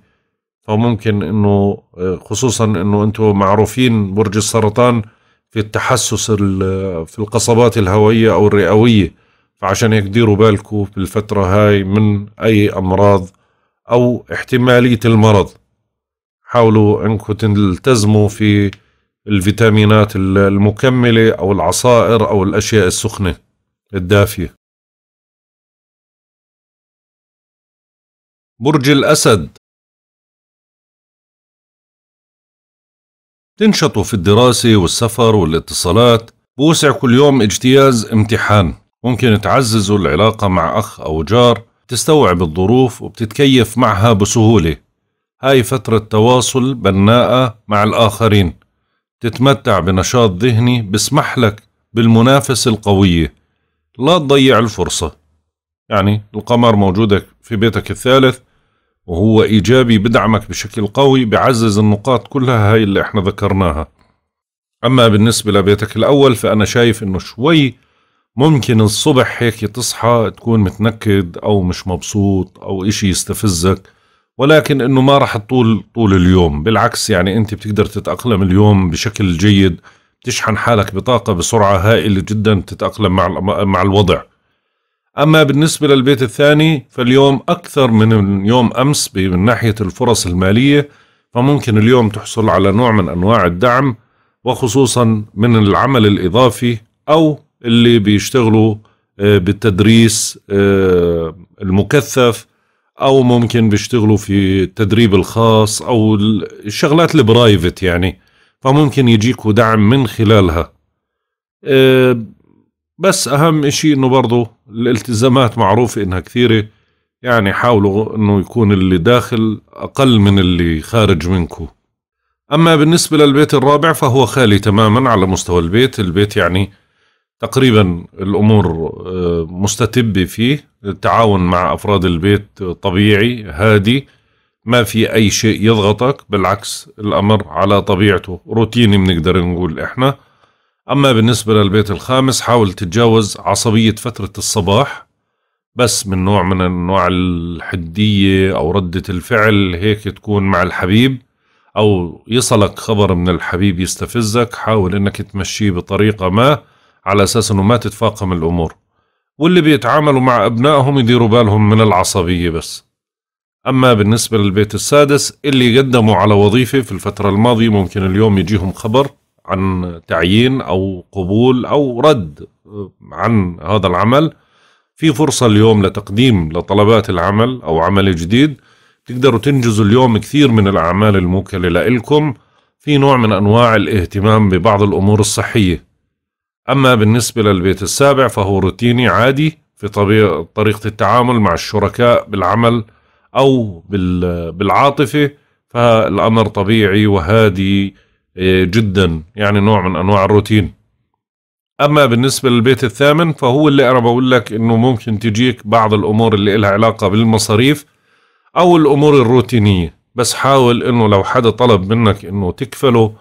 فممكن أنه خصوصا أنه أنتوا معروفين برج السرطان في التحسس في القصبات الهوائية أو الرئوية، فعشان هيك ديروا بالكم في الفترة هاي من أي أمراض أو احتمالية المرض. حاولوا أنكم تلتزموا في الفيتامينات المكملة أو العصائر أو الأشياء السخنة الدافية. برج الأسد، تنشطوا في الدراسة والسفر والاتصالات، بوسع كل يوم اجتياز امتحان، ممكن تعززوا العلاقة مع أخ أو جار، تستوعب الظروف وبتتكيف معها بسهولة. هاي فترة تواصل بناءة مع الآخرين، تتمتع بنشاط ذهني بسمح لك بالمنافسة القوية، لا تضيع الفرصة. يعني القمر موجودك في بيتك الثالث وهو إيجابي، بدعمك بشكل قوي، بعزز النقاط كلها هاي اللي احنا ذكرناها. أما بالنسبة لبيتك الأول فأنا شايف إنه شوي ممكن الصبح هيك تصحى تكون متنكد أو مش مبسوط أو إشي يستفزك، ولكن إنه ما راح تطول طول اليوم، بالعكس يعني أنت بتقدر تتأقلم اليوم بشكل جيد، بتشحن حالك بطاقة بسرعة هائلة جدا تتأقلم مع الوضع. أما بالنسبة للبيت الثاني فاليوم أكثر من يوم أمس من ناحية الفرص المالية، فممكن اليوم تحصل على نوع من أنواع الدعم وخصوصا من العمل الإضافي أو اللي بيشتغلوا بالتدريس المكثف أو ممكن بيشتغلوا في التدريب الخاص أو الشغلات البرايفت يعني، فممكن يجيكوا دعم من خلالها. بس أهم إشي إنه برضو الالتزامات معروفة إنها كثيرة، يعني حاولوا إنه يكون اللي داخل أقل من اللي خارج منكم. أما بالنسبة للبيت الرابع فهو خالي تماما على مستوى البيت، البيت يعني تقريبا الأمور مستتبة فيه، التعاون مع أفراد البيت طبيعي هادي، ما في أي شيء يضغطك، بالعكس الأمر على طبيعته روتيني بنقدر نقول إحنا. أما بالنسبة للبيت الخامس حاول تتجاوز عصبية فترة الصباح، بس من نوع من أنواع الحدية أو ردة الفعل هيك تكون مع الحبيب أو يصلك خبر من الحبيب يستفزك، حاول أنك تمشيه بطريقة ما على أساس أنه ما تتفاقم الأمور، واللي بيتعاملوا مع أبنائهم يديروا بالهم من العصبية بس. أما بالنسبة للبيت السادس اللي قدموا على وظيفة في الفترة الماضية ممكن اليوم يجيهم خبر عن تعيين أو قبول أو رد عن هذا العمل، في فرصة اليوم لتقديم لطلبات العمل أو عمل جديد، تقدروا تنجزوا اليوم كثير من الأعمال الموكلة لإلكم، في نوع من أنواع الاهتمام ببعض الأمور الصحية. أما بالنسبة للبيت السابع فهو روتيني عادي في طريقة التعامل مع الشركاء بالعمل أو بالعاطفة، فالأمر طبيعي وهادي جدا، يعني نوع من أنواع الروتين. أما بالنسبة للبيت الثامن فهو اللي أنا بقول لك إنه ممكن تجيك بعض الأمور اللي إلها علاقة بالمصاريف أو الأمور الروتينية، بس حاول إنه لو حدا طلب منك إنه تكفله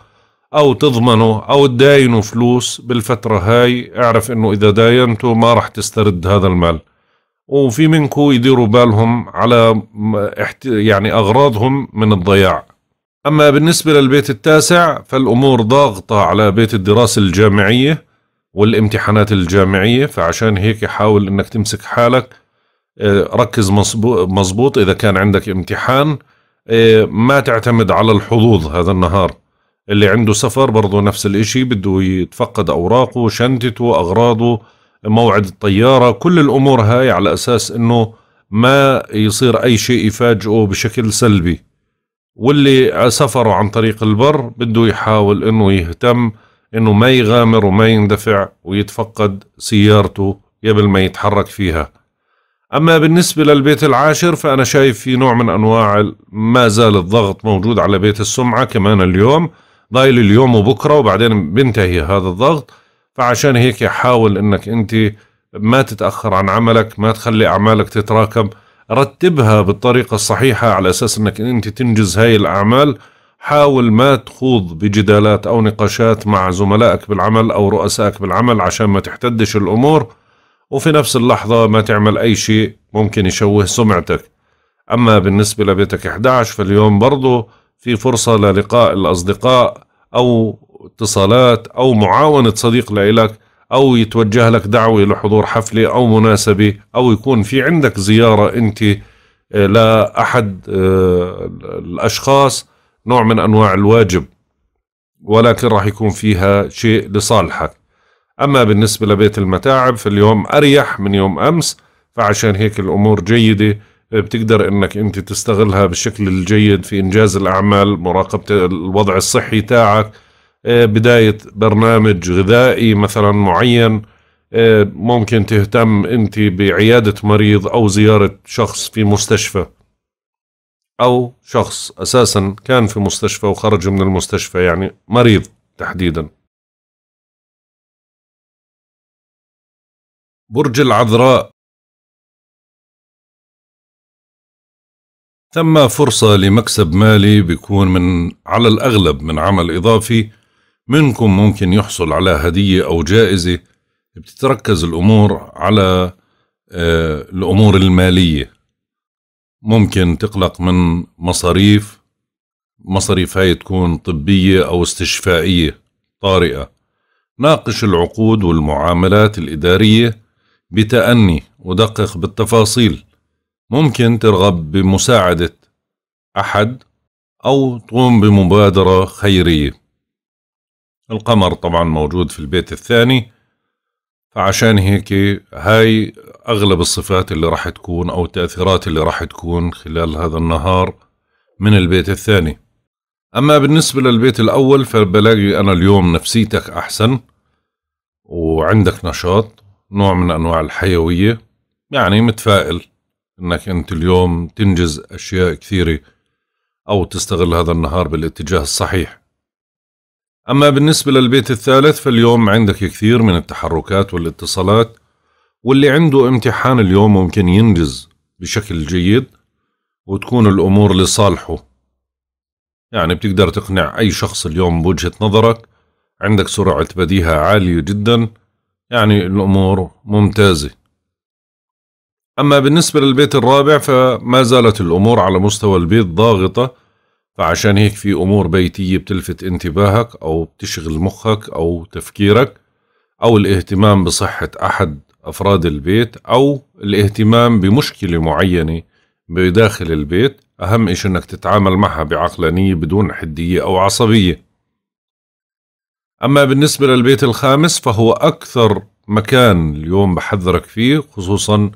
أو تضمنه أو تداينه فلوس بالفترة هاي، اعرف إنه إذا داينته ما راح تسترد هذا المال، وفي منكم يديروا بالهم على يعني أغراضهم من الضياع. أما بالنسبة للبيت التاسع فالأمور ضاغطة على بيت الدراسة الجامعية والامتحانات الجامعية، فعشان هيك حاول أنك تمسك حالك، ركز مظبوط إذا كان عندك امتحان، ما تعتمد على الحظوظ هذا النهار، اللي عنده سفر برضه نفس الاشي، بده يتفقد اوراقه، شنطته، اغراضه، موعد الطيارة، كل الامور هاي على اساس انه ما يصير اي شيء يفاجئه بشكل سلبي. واللي سفروا عن طريق البر بده يحاول انه يهتم انه ما يغامر وما يندفع ويتفقد سيارته قبل ما يتحرك فيها. اما بالنسبة للبيت العاشر فانا شايف في نوع من انواع ما زال الضغط موجود على بيت السمعة كمان اليوم، ضايل اليوم وبكرة وبعدين بينتهي هذا الضغط. فعشان هيك حاول انك انت ما تتأخر عن عملك، ما تخلي اعمالك تتراكم، رتبها بالطريقة الصحيحة على اساس انك انت تنجز هاي الاعمال. حاول ما تخوض بجدالات او نقاشات مع زملائك بالعمل او رؤسائك بالعمل عشان ما تحتدش الامور، وفي نفس اللحظة ما تعمل أي شيء ممكن يشوه سمعتك. أما بالنسبة لبيتك 11 فاليوم برضو في فرصة للقاء الأصدقاء أو اتصالات أو معاونة صديق لإلك، أو يتوجه لك دعوة لحضور حفلة أو مناسبة، أو يكون في عندك زيارة أنت لأحد الأشخاص، نوع من أنواع الواجب، ولكن راح يكون فيها شيء لصالحك. أما بالنسبة لبيت المتاعب فاليوم أريح من يوم أمس، فعشان هيك الأمور جيدة، بتقدر أنك أنت تستغلها بالشكل الجيد في إنجاز الأعمال، مراقبة الوضع الصحي تاعك، بداية برنامج غذائي مثلا معين، ممكن تهتم أنت بعيادة مريض أو زيارة شخص في مستشفى، أو شخص أساسا كان في مستشفى وخرج من المستشفى، يعني مريض تحديدا. برج العذراء، ثم فرصة لمكسب مالي بيكون من على الأغلب من عمل إضافي، منكم ممكن يحصل على هدية أو جائزة. بتتركز الأمور على الأمور المالية، ممكن تقلق من مصاريف هاي تكون طبية أو استشفائية طارئة. ناقش العقود والمعاملات الإدارية بتأني ودقق بالتفاصيل، ممكن ترغب بمساعدة أحد أو تقوم بمبادرة خيرية. القمر طبعا موجود في البيت الثاني، فعشان هيك هاي أغلب الصفات اللي راح تكون أو التأثيرات اللي راح تكون خلال هذا النهار من البيت الثاني. أما بالنسبة للبيت الأول فبلاقي أنا اليوم نفسيتك أحسن وعندك نشاط، نوع من أنواع الحيوية، يعني متفائل أنك أنت اليوم تنجز أشياء كثيرة أو تستغل هذا النهار بالاتجاه الصحيح. أما بالنسبة للبيت الثالث فاليوم عندك كثير من التحركات والاتصالات، واللي عنده امتحان اليوم ممكن ينجز بشكل جيد وتكون الأمور لصالحه، يعني بتقدر تقنع أي شخص اليوم بوجهة نظرك، عندك سرعة بديهة عالية جدا، يعني الأمور ممتازة. أما بالنسبة للبيت الرابع فما زالت الأمور على مستوى البيت ضاغطة، فعشان هيك في أمور بيتية بتلفت انتباهك أو بتشغل مخك أو تفكيرك، أو الاهتمام بصحة أحد أفراد البيت، أو الاهتمام بمشكلة معينة بداخل البيت. أهم إشي أنك تتعامل معها بعقلانية بدون حدية أو عصبية. أما بالنسبة للبيت الخامس فهو أكثر مكان اليوم بحذرك فيه، خصوصا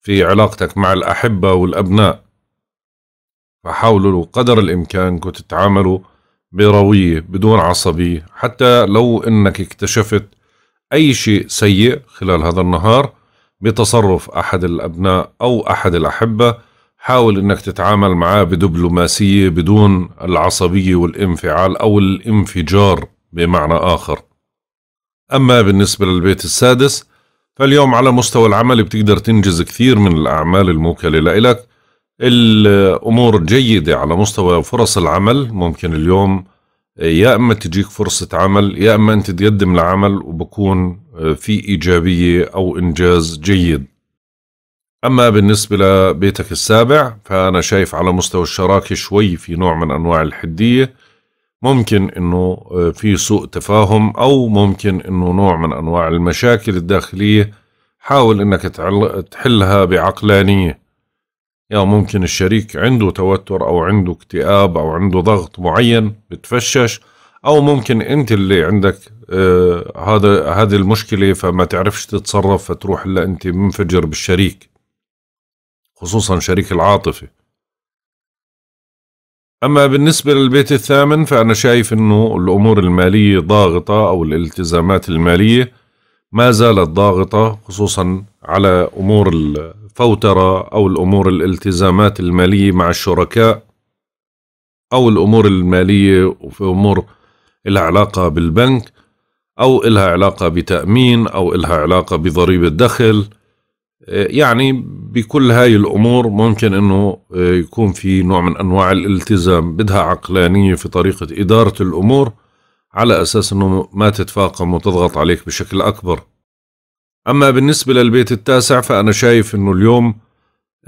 في علاقتك مع الأحبة والأبناء، فحاولوا قدر الإمكان كنت تتعاملوا بروية بدون عصبية. حتى لو أنك اكتشفت أي شيء سيء خلال هذا النهار بتصرف أحد الأبناء أو أحد الأحبة، حاول انك تتعامل معاه بدبلوماسية بدون العصبية والانفعال او الانفجار بمعنى اخر. اما بالنسبة للبيت السادس فاليوم على مستوى العمل بتقدر تنجز كثير من الاعمال الموكلة لإلك، الامور جيدة على مستوى فرص العمل. ممكن اليوم يا اما تجيك فرصة عمل يا اما انت تقدم لعمل وبكون في ايجابية او انجاز جيد. أما بالنسبة لبيتك السابع فأنا شايف على مستوى الشراكة شوي في نوع من أنواع الحدية، ممكن أنه في سوء تفاهم أو ممكن أنه نوع من أنواع المشاكل الداخلية، حاول أنك تحلها بعقلانية. يعني ممكن الشريك عنده توتر أو عنده اكتئاب أو عنده ضغط معين بتفشش، او ممكن انت اللي عندك هذه المشكله فما تعرفش تتصرف، فتروح الا انت منفجر بالشريك، خصوصا شريك العاطفه. اما بالنسبه للبيت الثامن فانا شايف انه الامور الماليه ضاغطه، او الالتزامات الماليه ما زالت ضاغطه، خصوصا على امور الفوتره او الامور الالتزامات الماليه مع الشركاء، او الامور الماليه وفي امور لها علاقه بالبنك، او لها علاقه بتامين، او لها علاقه بضريبه دخل. يعني بكل هاي الامور ممكن انه يكون في نوع من انواع الالتزام، بدها عقلانيه في طريقه اداره الامور على اساس انه ما تتفاقم وتضغط عليك بشكل اكبر. اما بالنسبه للبيت التاسع فانا شايف انه اليوم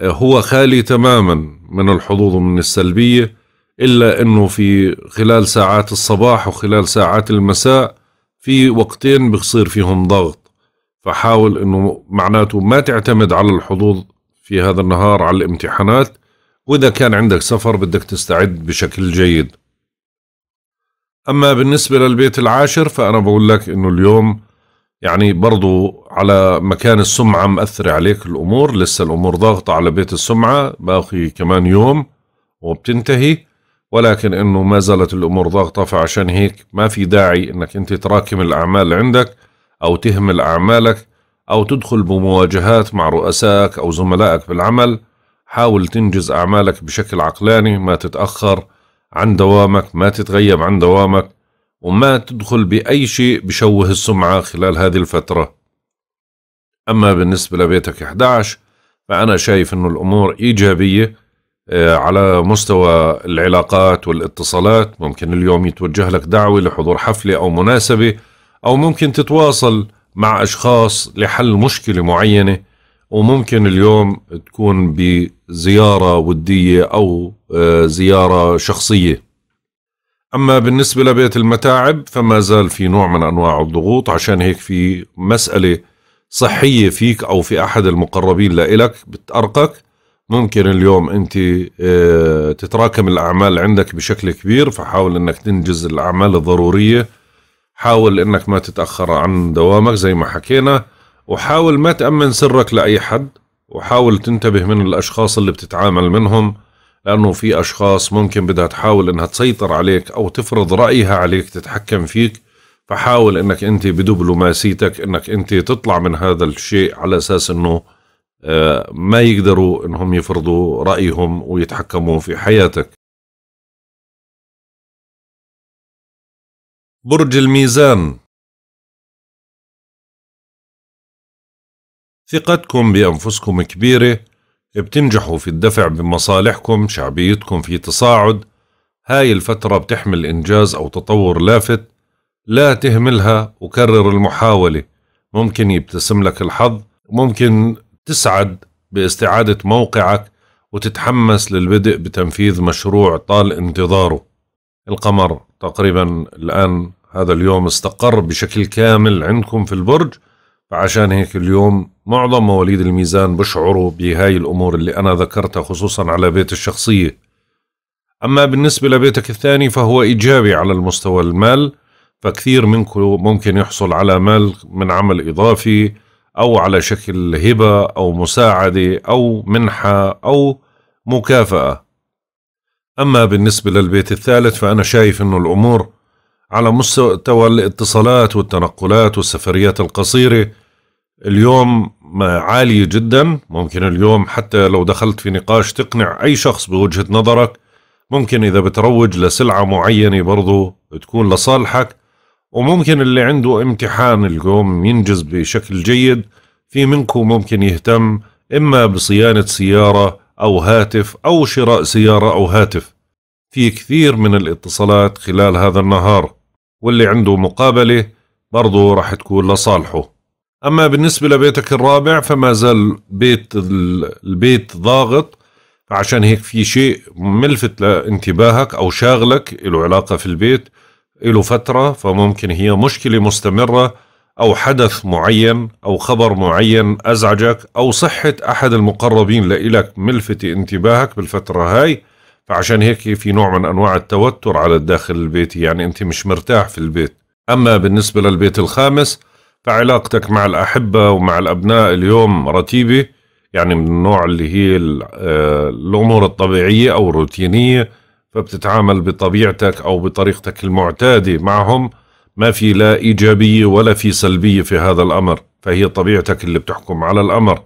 هو خالي تماما من الحظوظ ومن السلبيه، الا انه في خلال ساعات الصباح وخلال ساعات المساء في وقتين بصير فيهم ضغط، فحاول انه معناته ما تعتمد على الحظوظ في هذا النهار على الامتحانات، واذا كان عندك سفر بدك تستعد بشكل جيد. اما بالنسبة للبيت العاشر فانا بقول لك انه اليوم يعني برضو على مكان السمعة مأثر عليك الامور، لسه الامور ضاغطة على بيت السمعة، باقي كمان يوم وبتنتهي، ولكن انه ما زالت الامور ضاغطة، فعشان هيك ما في داعي انك انت تراكم الاعمال عندك أو تهمل أعمالك أو تدخل بمواجهات مع رؤسائك أو زملائك بالعمل. حاول تنجز أعمالك بشكل عقلاني، ما تتأخر عن دوامك، ما تتغيب عن دوامك، وما تدخل بأي شيء بشوه السمعة خلال هذه الفترة. أما بالنسبة لبيتك 11 فأنا شايف أنه الأمور إيجابية على مستوى العلاقات والاتصالات. ممكن اليوم يتوجه لك دعوة لحضور حفلة أو مناسبة، أو ممكن تتواصل مع أشخاص لحل مشكلة معينة، وممكن اليوم تكون بزيارة ودية أو زيارة شخصية. أما بالنسبة لبيت المتاعب فما زال في نوع من أنواع الضغوط، عشان هيك في مسألة صحية فيك أو في أحد المقربين لإلك بتأرقك، ممكن اليوم أنت تتراكم الأعمال عندك بشكل كبير، فحاول أنك تنجز الأعمال الضرورية. حاول انك ما تتأخر عن دوامك زي ما حكينا، وحاول ما تأمن سرك لأي حد، وحاول تنتبه من الأشخاص اللي بتتعامل منهم، لأنه في أشخاص ممكن بدها تحاول انها تسيطر عليك أو تفرض رأيها عليك، تتحكم فيك، فحاول انك انت بدبلوماسيتك انك انت تطلع من هذا الشيء على اساس انه ما يقدروا انهم يفرضوا رأيهم ويتحكموا في حياتك. برج الميزان، ثقتكم بأنفسكم كبيرة، بتنجحوا في الدفع بمصالحكم، شعبيتكم في تصاعد، هاي الفترة بتحمل إنجاز أو تطور لافت، لا تهملها وكرر المحاولة، ممكن يبتسم لك الحظ، ممكن تسعد باستعادة موقعك وتتحمس للبدء بتنفيذ مشروع طال انتظاره. القمر تقريبا الآن هذا اليوم استقر بشكل كامل عندكم في البرج، فعشان هيك اليوم معظم مواليد الميزان بشعروا بهاي الأمور اللي أنا ذكرتها، خصوصا على بيت الشخصية. أما بالنسبة لبيتك الثاني فهو إيجابي على المستوى المال، فكثير منكم ممكن يحصل على مال من عمل إضافي، أو على شكل هبة أو مساعدة أو منحة أو مكافأة. أما بالنسبة للبيت الثالث فأنا شايف أنه الأمور على مستوى الاتصالات والتنقلات والسفريات القصيرة اليوم عالية جدا، ممكن اليوم حتى لو دخلت في نقاش تقنع أي شخص بوجهة نظرك، ممكن إذا بتروج لسلعة معينة برضو تكون لصالحك، وممكن اللي عنده امتحان اليوم ينجز بشكل جيد. في منكم ممكن يهتم إما بصيانة سيارة أو هاتف أو شراء سيارة أو هاتف، في كثير من الاتصالات خلال هذا النهار، واللي عنده مقابلة برضو راح تكون لصالحه. أما بالنسبة لبيتك الرابع فما زال البيت ضاغط، عشان هيك في شيء ملفت لانتباهك أو شاغلك له علاقة في البيت له فترة، فممكن هي مشكلة مستمرة أو حدث معين أو خبر معين أزعجك، أو صحة أحد المقربين لإلك ملفتة انتباهك بالفترة هاي، فعشان هيك في نوع من أنواع التوتر على الداخل البيتي، يعني أنت مش مرتاح في البيت. أما بالنسبة للبيت الخامس فعلاقتك مع الأحبة ومع الأبناء اليوم رتيبة، يعني من النوع اللي هي الأمور الطبيعية أو الروتينية، فبتتعامل بطبيعتك أو بطريقتك المعتادة معهم، ما في لا إيجابية ولا في سلبية في هذا الأمر، فهي طبيعتك اللي بتحكم على الأمر.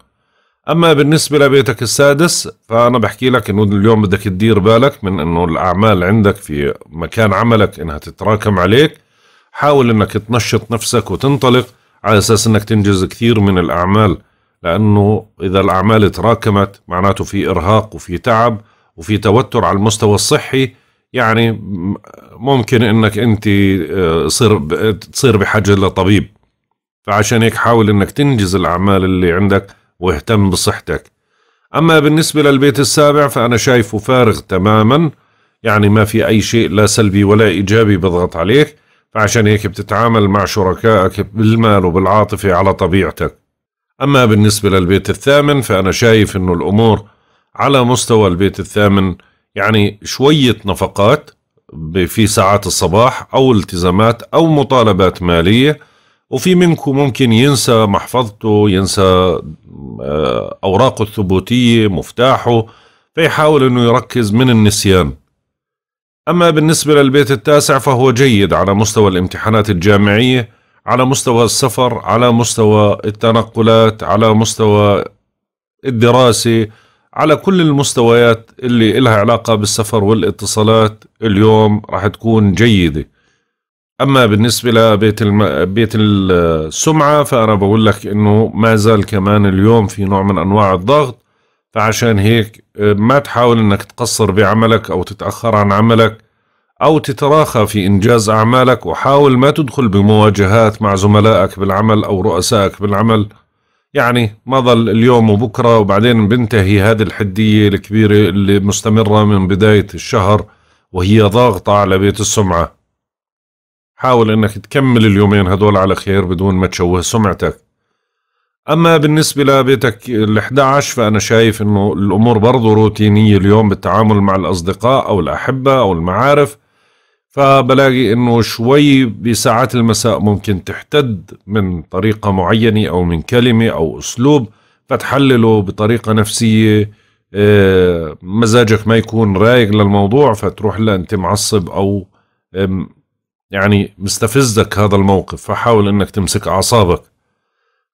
أما بالنسبة لبيتك السادس فأنا بحكي لك إنه اليوم بدك تدير بالك من إنه الأعمال عندك في مكان عملك إنها تتراكم عليك، حاول إنك تنشط نفسك وتنطلق على أساس إنك تنجز كثير من الأعمال، لأنه إذا الأعمال تراكمت معناته في إرهاق وفي تعب وفي توتر على المستوى الصحي، يعني ممكن إنك أنت تصير بحاجة لطبيب. فعشان هيك حاول إنك تنجز الأعمال اللي عندك واهتم بصحتك. أما بالنسبة للبيت السابع فأنا شايفه فارغ تماما، يعني ما في أي شيء لا سلبي ولا إيجابي بضغط عليك، فعشان هيك بتتعامل مع شركائك بالمال وبالعاطفة على طبيعتك. أما بالنسبة للبيت الثامن فأنا شايف إنه الأمور على مستوى البيت الثامن يعني شوية نفقات في ساعات الصباح أو التزامات أو مطالبات مالية، وفي منكم ممكن ينسى محفظته، ينسى أوراقه الثبوتية، مفتاحه، فيحاول إنه يركز من النسيان. أما بالنسبة للبيت التاسع فهو جيد على مستوى الامتحانات الجامعية، على مستوى السفر، على مستوى التنقلات، على مستوى الدراسة، على كل المستويات اللي إلها علاقة بالسفر والاتصالات اليوم راح تكون جيدة. أما بالنسبة لبيت السمعة فأنا بقول لك إنه ما زال كمان اليوم في نوع من أنواع الضغط، فعشان هيك ما تحاول إنك تقصر بعملك أو تتأخر عن عملك أو تتراخى في إنجاز أعمالك، وحاول ما تدخل بمواجهات مع زملائك بالعمل أو رؤسائك بالعمل، يعني ما ظل اليوم وبكرة وبعدين بنتهي هذه الحدية الكبيرة اللي مستمرة من بداية الشهر وهي ضاغطة على بيت السمعة. حاول إنك تكمل اليومين هدول على خير بدون ما تشوه سمعتك. أما بالنسبة لبيتك ال11 فأنا شايف إنه الأمور برضو روتينية اليوم بالتعامل مع الأصدقاء أو الأحبة أو المعارف، فبلاقي إنه شوي بساعات المساء ممكن تحتد من طريقة معينة أو من كلمة أو أسلوب، فتحلله بطريقة نفسية، مزاجك ما يكون رايق للموضوع، فتروح لا أنت معصب أو يعني مستفزك هذا الموقف، فحاول إنك تمسك أعصابك.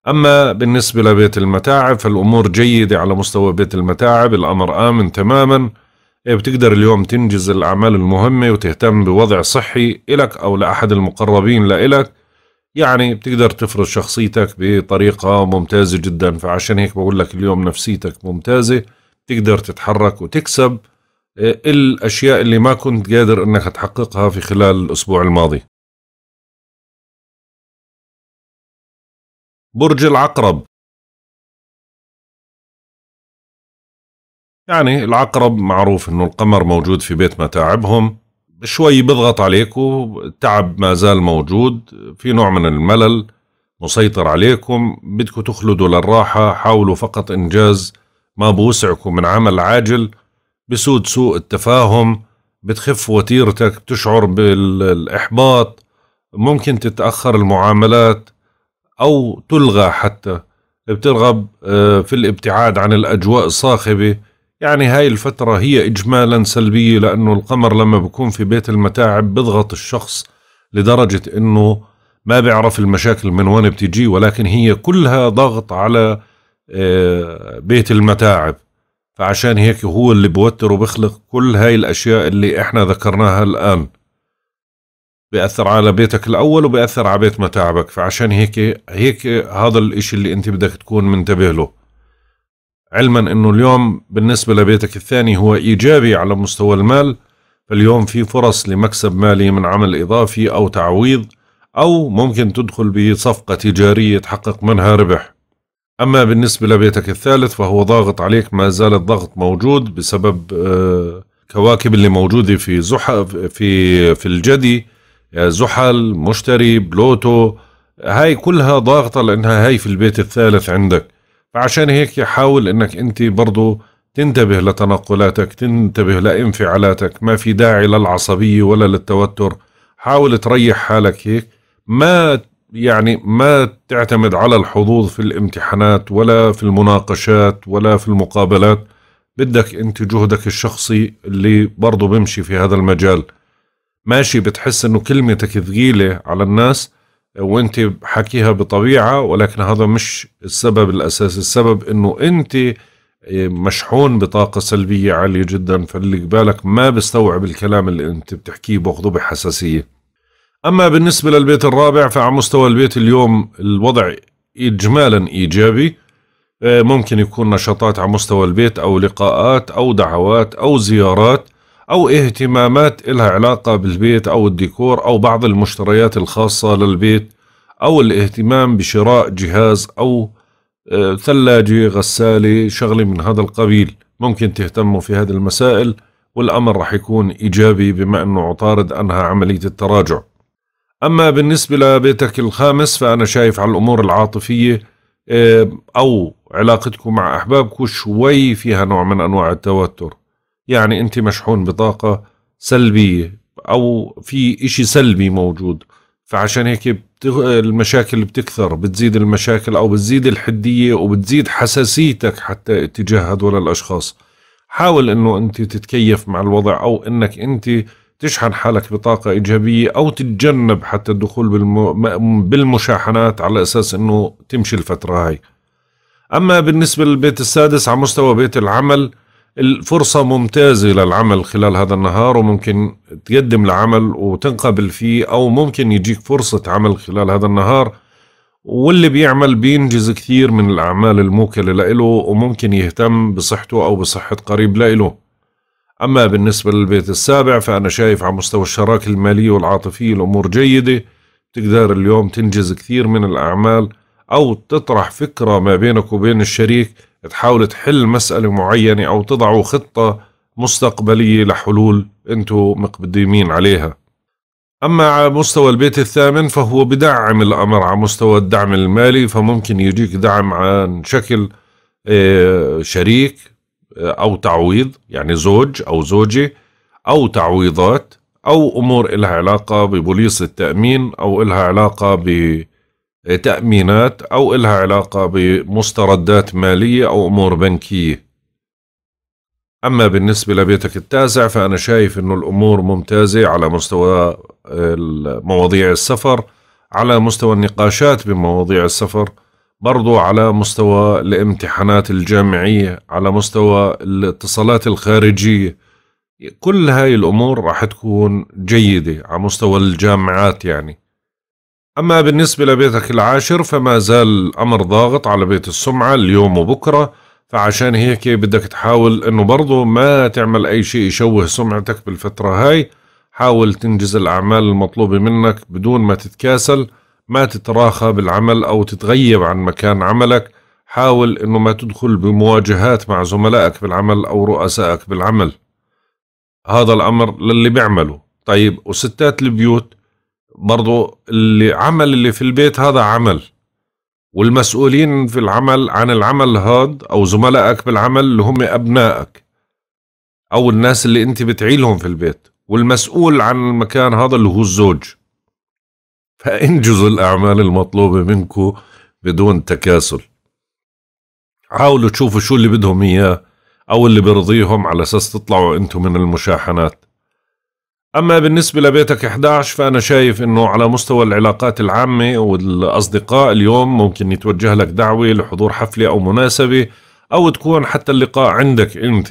أما بالنسبة لبيت المتاعب فالأمور جيدة على مستوى بيت المتاعب، الأمر آمن تماما، بتقدر اليوم تنجز الأعمال المهمة وتهتم بوضع صحي إلك أو لأحد المقربين لإلك، يعني بتقدر تفرز شخصيتك بطريقة ممتازة جدا. فعشان هيك بقول لك اليوم نفسيتك ممتازة، تقدر تتحرك وتكسب الأشياء اللي ما كنت قادر أنك تحققها في خلال الأسبوع الماضي. برج العقرب، يعني العقرب معروف انه القمر موجود في بيت متاعبهم، شوي بضغط عليكم، التعب ما زال موجود، في نوع من الملل مسيطر عليكم، بدكم تخلدوا للراحة، حاولوا فقط انجاز ما بوسعكم من عمل عاجل، بسود سوء التفاهم، بتخف وتيرتك، بتشعر بالإحباط، ممكن تتأخر المعاملات أو تلغى حتى، بترغب في الابتعاد عن الأجواء الصاخبة، يعني هاي الفترة هي إجمالا سلبية، لأنه القمر لما بكون في بيت المتاعب بضغط الشخص لدرجة أنه ما بيعرف المشاكل من وين بتجي، ولكن هي كلها ضغط على بيت المتاعب، فعشان هيك هو اللي بوتر وبخلق كل هاي الأشياء اللي إحنا ذكرناها الآن، بيأثر على بيتك الأول وبيأثر على بيت متاعبك. فعشان هيك هذا الإشي اللي أنت بدك تكون منتبه له، علما أنه اليوم بالنسبة لبيتك الثاني هو إيجابي على مستوى المال، فاليوم في فرص لمكسب مالي من عمل إضافي أو تعويض، أو ممكن تدخل بصفقة تجارية تحقق منها ربح. أما بالنسبة لبيتك الثالث فهو ضاغط عليك، ما زال الضغط موجود بسبب كواكب اللي موجودة في الجدي، زحل، مشتري، بلوتو، هاي كلها ضاغطة لأنها هاي في البيت الثالث عندك، فعشان هيك يحاول أنك أنت برضو تنتبه لتنقلاتك، تنتبه لانفعالاتك، ما في داعي للعصبية ولا للتوتر. حاول تريح حالك هيك، ما تعتمد على الحظوظ في الامتحانات ولا في المناقشات ولا في المقابلات. بدك انت جهدك الشخصي اللي برضه بمشي في هذا المجال. ماشي بتحس انه كلمتك ثقيلة على الناس وانت حكيها بطبيعة، ولكن هذا مش السبب الاساسي. السبب انه انت مشحون بطاقة سلبية عالية جدا، فاللي قبالك ما بيستوعب الكلام اللي انت بتحكيه، باخده بحساسية. اما بالنسبة للبيت الرابع فعلى مستوى البيت اليوم الوضع اجمالا ايجابي. ممكن يكون نشاطات على مستوى البيت او لقاءات او دعوات او زيارات او اهتمامات لها علاقة بالبيت او الديكور او بعض المشتريات الخاصة للبيت، او الاهتمام بشراء جهاز او ثلاجة، غسالة، شغلة من هذا القبيل. ممكن تهتموا في هذه المسائل والأمر رح يكون إيجابي بما أنه عطارد أنهى عملية التراجع. أما بالنسبة لبيتك الخامس فأنا شايف على الأمور العاطفية أو علاقتكم مع أحبابكم شوي فيها نوع من أنواع التوتر. يعني أنت مشحون بطاقة سلبية أو في إشي سلبي موجود، فعشان هيك المشاكل بتكثر، بتزيد المشاكل أو بتزيد الحدية وبتزيد حساسيتك حتى اتجاه هدول الأشخاص. حاول أنه أنت تتكيف مع الوضع، أو أنك أنت تشحن حالك بطاقة إيجابية، أو تتجنب حتى الدخول بالمشاحنات على أساس أنه تمشي الفترة هاي. أما بالنسبة للبيت السادس على مستوى بيت العمل، الفرصة ممتازة للعمل خلال هذا النهار، وممكن تقدم لعمل وتنقبل فيه، أو ممكن يجيك فرصة عمل خلال هذا النهار، واللي بيعمل بينجز كثير من الأعمال الموكلة لإله، وممكن يهتم بصحته أو بصحة قريب لإله. أما بالنسبة للبيت السابع فأنا شايف على مستوى الشراكة المالية والعاطفية الأمور جيدة. تقدر اليوم تنجز كثير من الأعمال، أو تطرح فكرة ما بينك وبين الشريك، تحاول تحل مسألة معينة أو تضعوا خطة مستقبلية لحلول أنتوا مقدمين عليها. أما على مستوى البيت الثامن فهو بدعم الأمر على مستوى الدعم المالي، فممكن يجيك دعم عن شكل شريك أو تعويض، يعني زوج أو زوجة، أو تعويضات، أو أمور إلها علاقة ببوليص التأمين، أو إلها علاقة ب تأمينات، أو إلها علاقة بمستردات مالية أو أمور بنكية. أما بالنسبة لبيتك التاسع فأنا شايف أنه الأمور ممتازة على مستوى مواضيع السفر، على مستوى النقاشات بمواضيع السفر، برضو على مستوى الامتحانات الجامعية، على مستوى الاتصالات الخارجية. كل هاي الأمور راح تكون جيدة على مستوى الجامعات يعني. أما بالنسبة لبيتك العاشر فما زال الأمر ضاغط على بيت السمعة اليوم وبكرة، فعشان هيك بدك تحاول أنه برضو ما تعمل أي شيء يشوه سمعتك بالفترة هاي. حاول تنجز الأعمال المطلوبة منك بدون ما تتكاسل، ما تتراخى بالعمل أو تتغيب عن مكان عملك. حاول أنه ما تدخل بمواجهات مع زملائك بالعمل أو رؤسائك بالعمل، هذا الأمر للي بيعمله. طيب وستات البيوت برضو اللي في البيت هذا عمل، والمسؤولين في العمل عن العمل هاد أو زملائك بالعمل اللي هم أبنائك أو الناس اللي أنت بتعيلهم في البيت، والمسؤول عن المكان هذا اللي هو الزوج. فانجزوا الأعمال المطلوبة منكم بدون تكاسل. حاولوا تشوفوا شو اللي بدهم إياه أو اللي برضيهم على أساس تطلعوا أنتم من المشاحنات. أما بالنسبة لبيتك 11 فأنا شايف أنه على مستوى العلاقات العامة والأصدقاء اليوم ممكن يتوجه لك دعوة لحضور حفلة أو مناسبة، أو تكون حتى اللقاء عندك أنت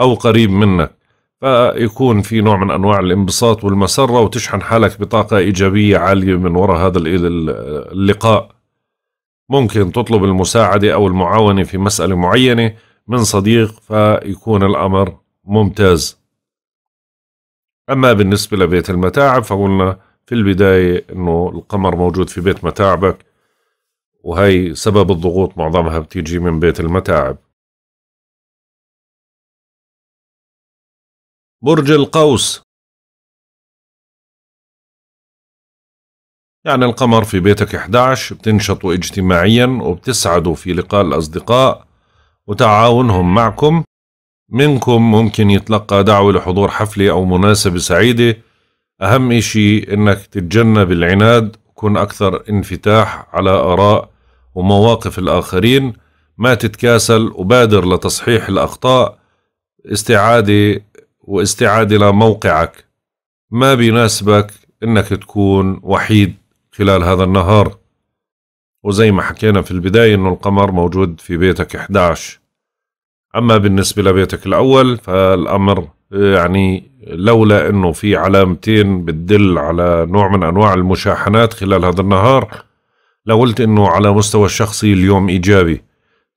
أو قريب منك، فيكون في نوع من أنواع الانبساط والمسرة، وتشحن حالك بطاقة إيجابية عالية من وراء هذا اللقاء. ممكن تطلب المساعدة أو المعاونة في مسألة معينة من صديق، فيكون الأمر ممتاز. أما بالنسبة لبيت المتاعب فقلنا في البداية أنه القمر موجود في بيت متاعبك، وهي سبب الضغوط معظمها بتيجي من بيت المتاعب. برج القوس، يعني القمر في بيتك 11، بتنشطوا اجتماعيا وبتسعدوا في لقاء الأصدقاء وتعاونهم معكم، منكم ممكن يتلقى دعوة لحضور حفلة أو مناسبة سعيدة. أهم إشي إنك تتجنب العناد، كن أكثر انفتاح على آراء ومواقف الآخرين، ما تتكاسل وبادر لتصحيح الأخطاء واستعادة لموقعك. ما بيناسبك إنك تكون وحيد خلال هذا النهار، وزي ما حكينا في البداية إنه القمر موجود في بيتك 11. أما بالنسبة لبيتك الأول فالأمر يعني لولا إنه في علامتين بتدل على نوع من أنواع المشاحنات خلال هذا النهار لقلت إنه على مستوى الشخصي اليوم إيجابي.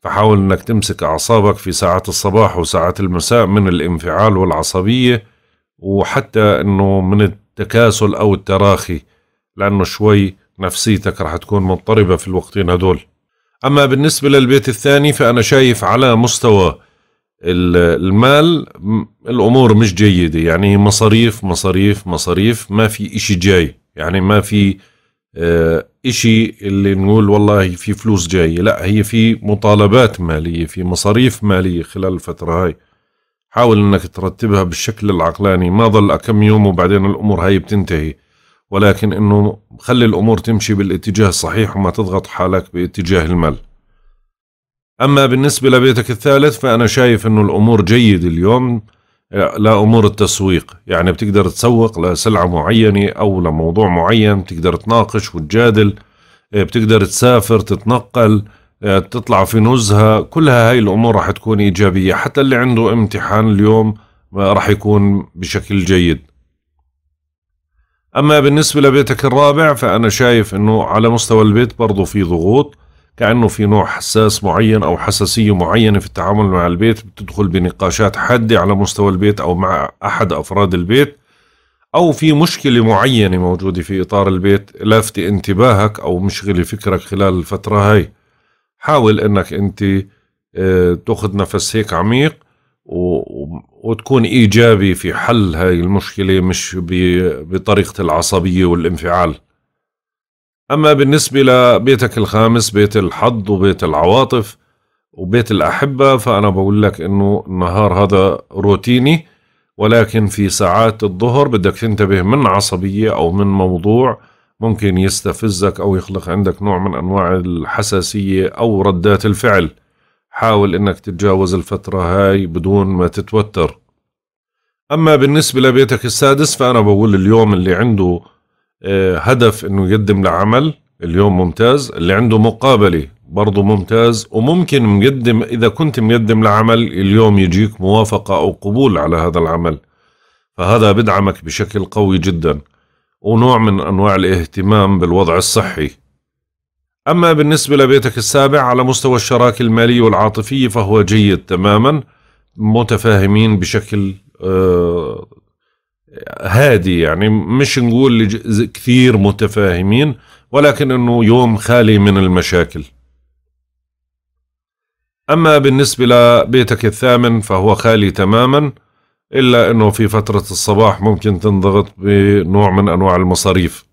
فحاول إنك تمسك أعصابك في ساعات الصباح وساعات المساء من الانفعال والعصبية، وحتى إنه من التكاسل أو التراخي، لأنه شوي نفسيتك رح تكون مضطربة في الوقتين هدول. أما بالنسبة للبيت الثاني فأنا شايف على مستوى المال الأمور مش جيدة، يعني مصاريف مصاريف مصاريف، ما في إشي جاي، يعني ما في إشي اللي نقول والله في فلوس جاي، لا هي في مطالبات مالية، في مصاريف مالية خلال الفترة هاي. حاول إنك ترتبها بالشكل العقلاني، ما ضل كم يوم وبعدين الأمور هاي بتنتهي، ولكن إنه خلي الأمور تمشي بالاتجاه الصحيح وما تضغط حالك باتجاه المال. أما بالنسبة لبيتك الثالث فأنا شايف إنه الأمور جيدة اليوم لأمور التسويق، يعني بتقدر تسوق لسلعة معينة أو لموضوع معين، بتقدر تناقش وتجادل، بتقدر تسافر تتنقل تطلع في نزهة، كلها هاي الأمور راح تكون إيجابية. حتى اللي عنده امتحان اليوم راح يكون بشكل جيد. أما بالنسبة لبيتك الرابع فأنا شايف أنه على مستوى البيت برضو في ضغوط، كأنه في نوع حساس معين أو حساسية معينة في التعامل مع البيت، بتدخل بنقاشات حادة على مستوى البيت أو مع أحد أفراد البيت، أو في مشكلة معينة موجودة في إطار البيت لافتة انتباهك أو مشغلة فكرك خلال الفترة هاي. حاول أنك أنت تأخذ نفس هيك عميق وتكون إيجابي في حل هاي المشكلة، مش بطريقة العصبية والانفعال. أما بالنسبة لبيتك الخامس، بيت الحظ وبيت العواطف وبيت الأحبة، فأنا بقول لك إنه النهار هذا روتيني، ولكن في ساعات الظهر بدك تنتبه من عصبية أو من موضوع ممكن يستفزك أو يخلق عندك نوع من أنواع الحساسية أو ردات الفعل. حاول إنك تتجاوز الفترة هاي بدون ما تتوتر. أما بالنسبة لبيتك السادس فأنا بقول اليوم اللي عنده هدف إنه يقدم لعمل اليوم ممتاز، اللي عنده مقابلة برضو ممتاز، وممكن مقدم إذا كنت مقدم لعمل اليوم يجيك موافقة أو قبول على هذا العمل، فهذا بدعمك بشكل قوي جدا، ونوع من أنواع الاهتمام بالوضع الصحي. أما بالنسبة لبيتك السابع على مستوى الشراكة المالية والعاطفية فهو جيد تماما، متفاهمين بشكل هادي، يعني مش نقول كثير متفاهمين، ولكن أنه يوم خالي من المشاكل. أما بالنسبة لبيتك الثامن فهو خالي تماما، إلا أنه في فترة الصباح ممكن تنضغط بنوع من أنواع المصاريف.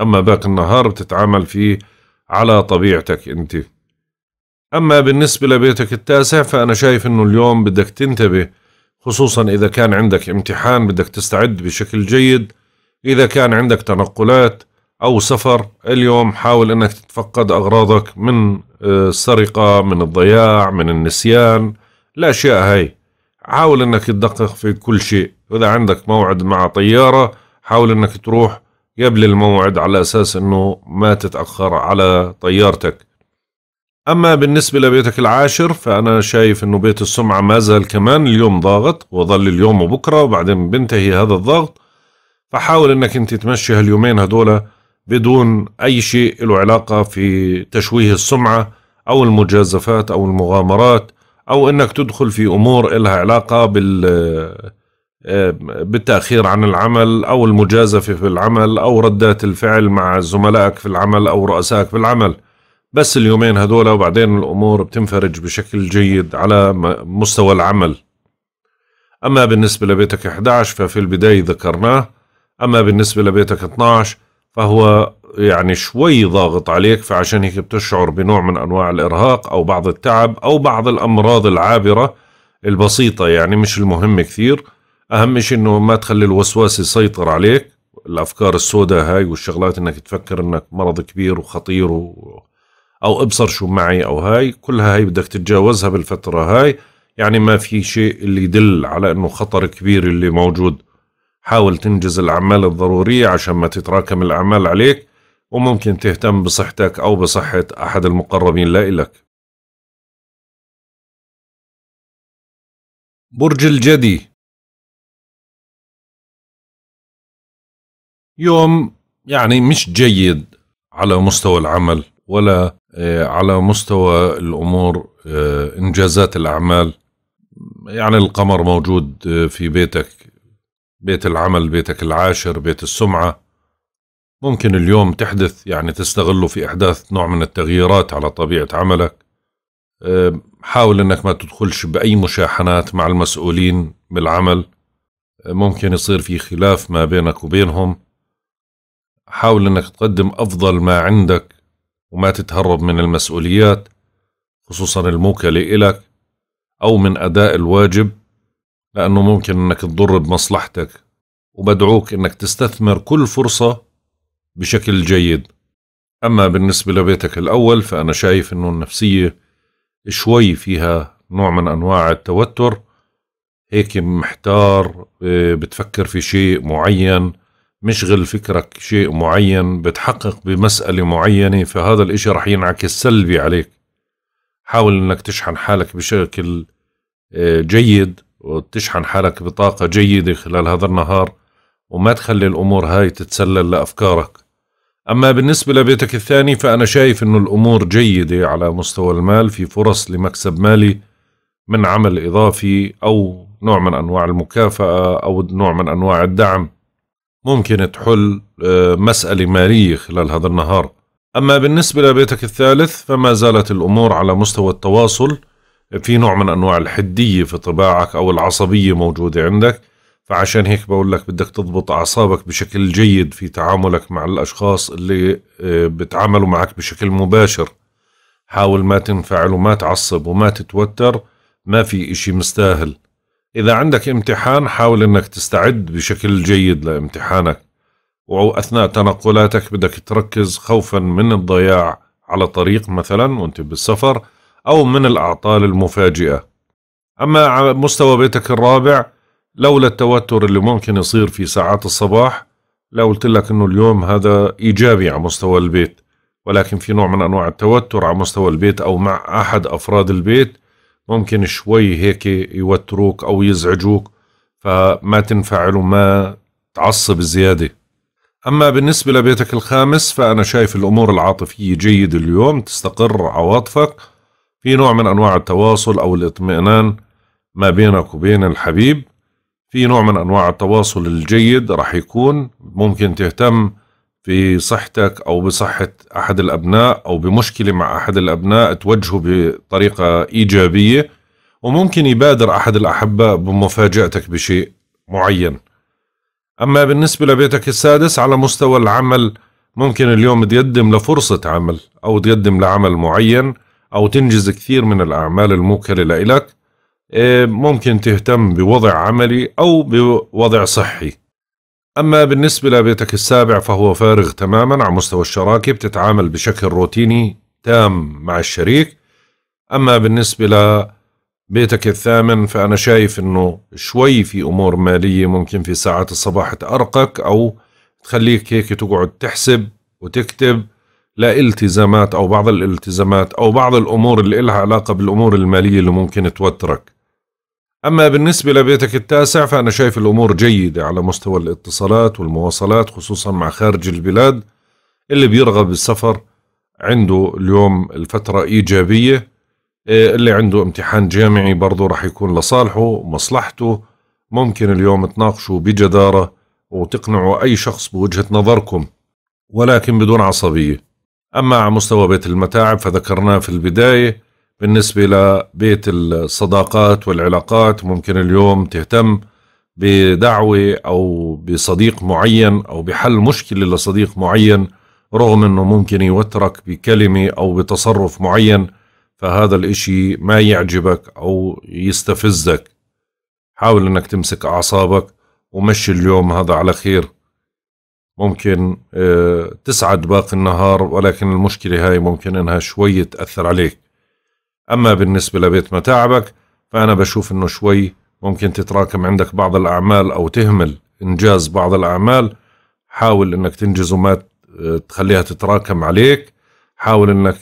أما باقي النهار بتتعامل فيه على طبيعتك أنت. أما بالنسبة لبيتك التاسع فأنا شايف أنه اليوم بدك تنتبه، خصوصا إذا كان عندك امتحان بدك تستعد بشكل جيد، إذا كان عندك تنقلات أو سفر اليوم حاول أنك تتفقد أغراضك من السرقة، من الضياع، من النسيان، الأشياء هاي. حاول أنك تدقق في كل شيء، وإذا عندك موعد مع طيارة حاول أنك تروح قبل الموعد على أساس أنه ما تتأخر على طيارتك. أما بالنسبة لبيتك العاشر فأنا شايف أنه بيت السمعة ما زال كمان اليوم ضاغط، وظل اليوم وبكرة وبعدين بنتهي هذا الضغط، فحاول أنك أنت تمشي هاليومين هدول بدون أي شيء له علاقة في تشويه السمعة أو المجازفات أو المغامرات، أو أنك تدخل في أمور إلها علاقة بالتأخير عن العمل أو المجازفة في العمل أو ردات الفعل مع زملائك في العمل أو رؤسائك في العمل. بس اليومين هدول وبعدين الأمور بتنفرج بشكل جيد على مستوى العمل. أما بالنسبة لبيتك 11 ففي البداية ذكرناه. أما بالنسبة لبيتك 12 فهو يعني شوي ضاغط عليك، فعشان هيك بتشعر بنوع من أنواع الإرهاق أو بعض التعب أو بعض الأمراض العابرة البسيطة، يعني مش المهم كثير. أهم شيء إنه ما تخلي الوسواس يسيطر عليك، الأفكار السوداء هاي والشغلات إنك تفكر إنك مرض كبير وخطير أو ابصر شو معي أو هاي، كلها هاي بدك تتجاوزها بالفترة هاي. يعني ما في شيء اللي يدل على إنه خطر كبير اللي موجود. حاول تنجز الأعمال الضرورية عشان ما تتراكم الأعمال عليك، وممكن تهتم بصحتك أو بصحة أحد المقربين لا إلك. برج الجدي، يوم يعني مش جيد على مستوى العمل ولا على مستوى الأمور، إنجازات الأعمال. يعني القمر موجود في بيتك، بيت العمل، بيتك العاشر، بيت السمعة. ممكن اليوم تحدث يعني تستغله في إحداث نوع من التغييرات على طبيعة عملك. حاول أنك ما تدخلش بأي مشاحنات مع المسؤولين بالعمل، ممكن يصير في خلاف ما بينك وبينهم. حاول أنك تقدم أفضل ما عندك وما تتهرب من المسؤوليات، خصوصا الموكلة إلك، أو من أداء الواجب، لأنه ممكن أنك تضر بمصلحتك. وبدعوك أنك تستثمر كل فرصة بشكل جيد. أما بالنسبة لبيتك الأول فأنا شايف أنه النفسية شوي فيها نوع من أنواع التوتر، هيك محتار، بتفكر في شيء معين، مشغل فكرك شيء معين، بتحقق بمسألة معينة، فهذا الإشي رح ينعكس سلبي عليك. حاول أنك تشحن حالك بشكل جيد وتشحن حالك بطاقة جيدة خلال هذا النهار، وما تخلي الأمور هاي تتسلل لأفكارك. أما بالنسبة لبيتك الثاني فأنا شايف أنه الأمور جيدة على مستوى المال، في فرص لمكسب مالي من عمل إضافي أو نوع من أنواع المكافأة أو نوع من أنواع الدعم. ممكن تحل مسألة مالية خلال هذا النهار. أما بالنسبة لبيتك الثالث فما زالت الأمور على مستوى التواصل، في نوع من أنواع الحدية في طباعك أو العصبية موجودة عندك، فعشان هيك بقول لك بدك تضبط أعصابك بشكل جيد في تعاملك مع الأشخاص اللي بتعاملوا معك بشكل مباشر. حاول ما تنفعل وما تعصب وما تتوتر، ما في إشي مستاهل. إذا عندك امتحان حاول إنك تستعد بشكل جيد لامتحانك، وأثناء تنقلاتك بدك تركز خوفا من الضياع على طريق مثلا وانت بالسفر، أو من الأعطال المفاجئة. أما على مستوى بيتك الرابع، لولا التوتر اللي ممكن يصير في ساعات الصباح لقلت لك إنه اليوم هذا إيجابي على مستوى البيت، ولكن في نوع من أنواع التوتر على مستوى البيت أو مع أحد أفراد البيت، ممكن شوي هيك يوتروك أو يزعجوك، فما تنفعل وما تعصب زيادة. أما بالنسبة لبيتك الخامس فأنا شايف الأمور العاطفية جيد اليوم، تستقر عواطفك، في نوع من أنواع التواصل أو الاطمئنان ما بينك وبين الحبيب، في نوع من أنواع التواصل الجيد رح يكون. ممكن تهتم في صحتك أو بصحة أحد الأبناء أو بمشكلة مع أحد الأبناء توجهه بطريقة إيجابية، وممكن يبادر أحد الأحباء بمفاجأتك بشيء معين. أما بالنسبة لبيتك السادس على مستوى العمل، ممكن اليوم تقدم لفرصة عمل أو تقدم لعمل معين أو تنجز كثير من الأعمال الموكلة لك. ممكن تهتم بوضع عملي أو بوضع صحي. أما بالنسبة لبيتك السابع فهو فارغ تماما على مستوى الشراكة، بتتعامل بشكل روتيني تام مع الشريك. أما بالنسبة لبيتك الثامن فأنا شايف أنه شوي في أمور مالية ممكن في ساعات الصباح تأرقك أو تخليك هيك تقعد تحسب وتكتب، لا التزامات أو بعض الالتزامات أو بعض الأمور اللي لها علاقة بالأمور المالية اللي ممكن توترك. أما بالنسبة لبيتك التاسع فأنا شايف الأمور جيدة على مستوى الاتصالات والمواصلات، خصوصا مع خارج البلاد. اللي بيرغب بالسفر عنده اليوم الفترة إيجابية، اللي عنده امتحان جامعي برضه رح يكون لصالحه ومصلحته. ممكن اليوم تناقشوا بجدارة وتقنعوا أي شخص بوجهة نظركم، ولكن بدون عصبية. أما على مستوى بيت المتاعب فذكرناه في البداية. بالنسبة لبيت الصداقات والعلاقات، ممكن اليوم تهتم بدعوة أو بصديق معين أو بحل مشكلة لصديق معين، رغم أنه ممكن يوترك بكلمة أو بتصرف معين، فهذا الإشي ما يعجبك أو يستفزك. حاول أنك تمسك أعصابك ومشي اليوم هذا على خير. ممكن تسعد باقي النهار، ولكن المشكلة هاي ممكن أنها شوي تأثر عليك. أما بالنسبة لبيت متاعبك فأنا بشوف أنه شوي ممكن تتراكم عندك بعض الأعمال أو تهمل إنجاز بعض الأعمال. حاول أنك تنجز وما تخليها تتراكم عليك. حاول أنك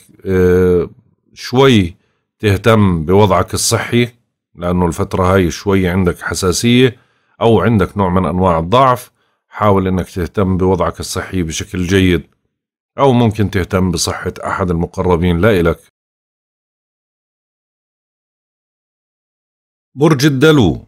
شوي تهتم بوضعك الصحي، لأنه الفترة هاي شوي عندك حساسية أو عندك نوع من أنواع الضعف. حاول أنك تهتم بوضعك الصحي بشكل جيد، أو ممكن تهتم بصحة أحد المقربين لا إلك. برج الدلو،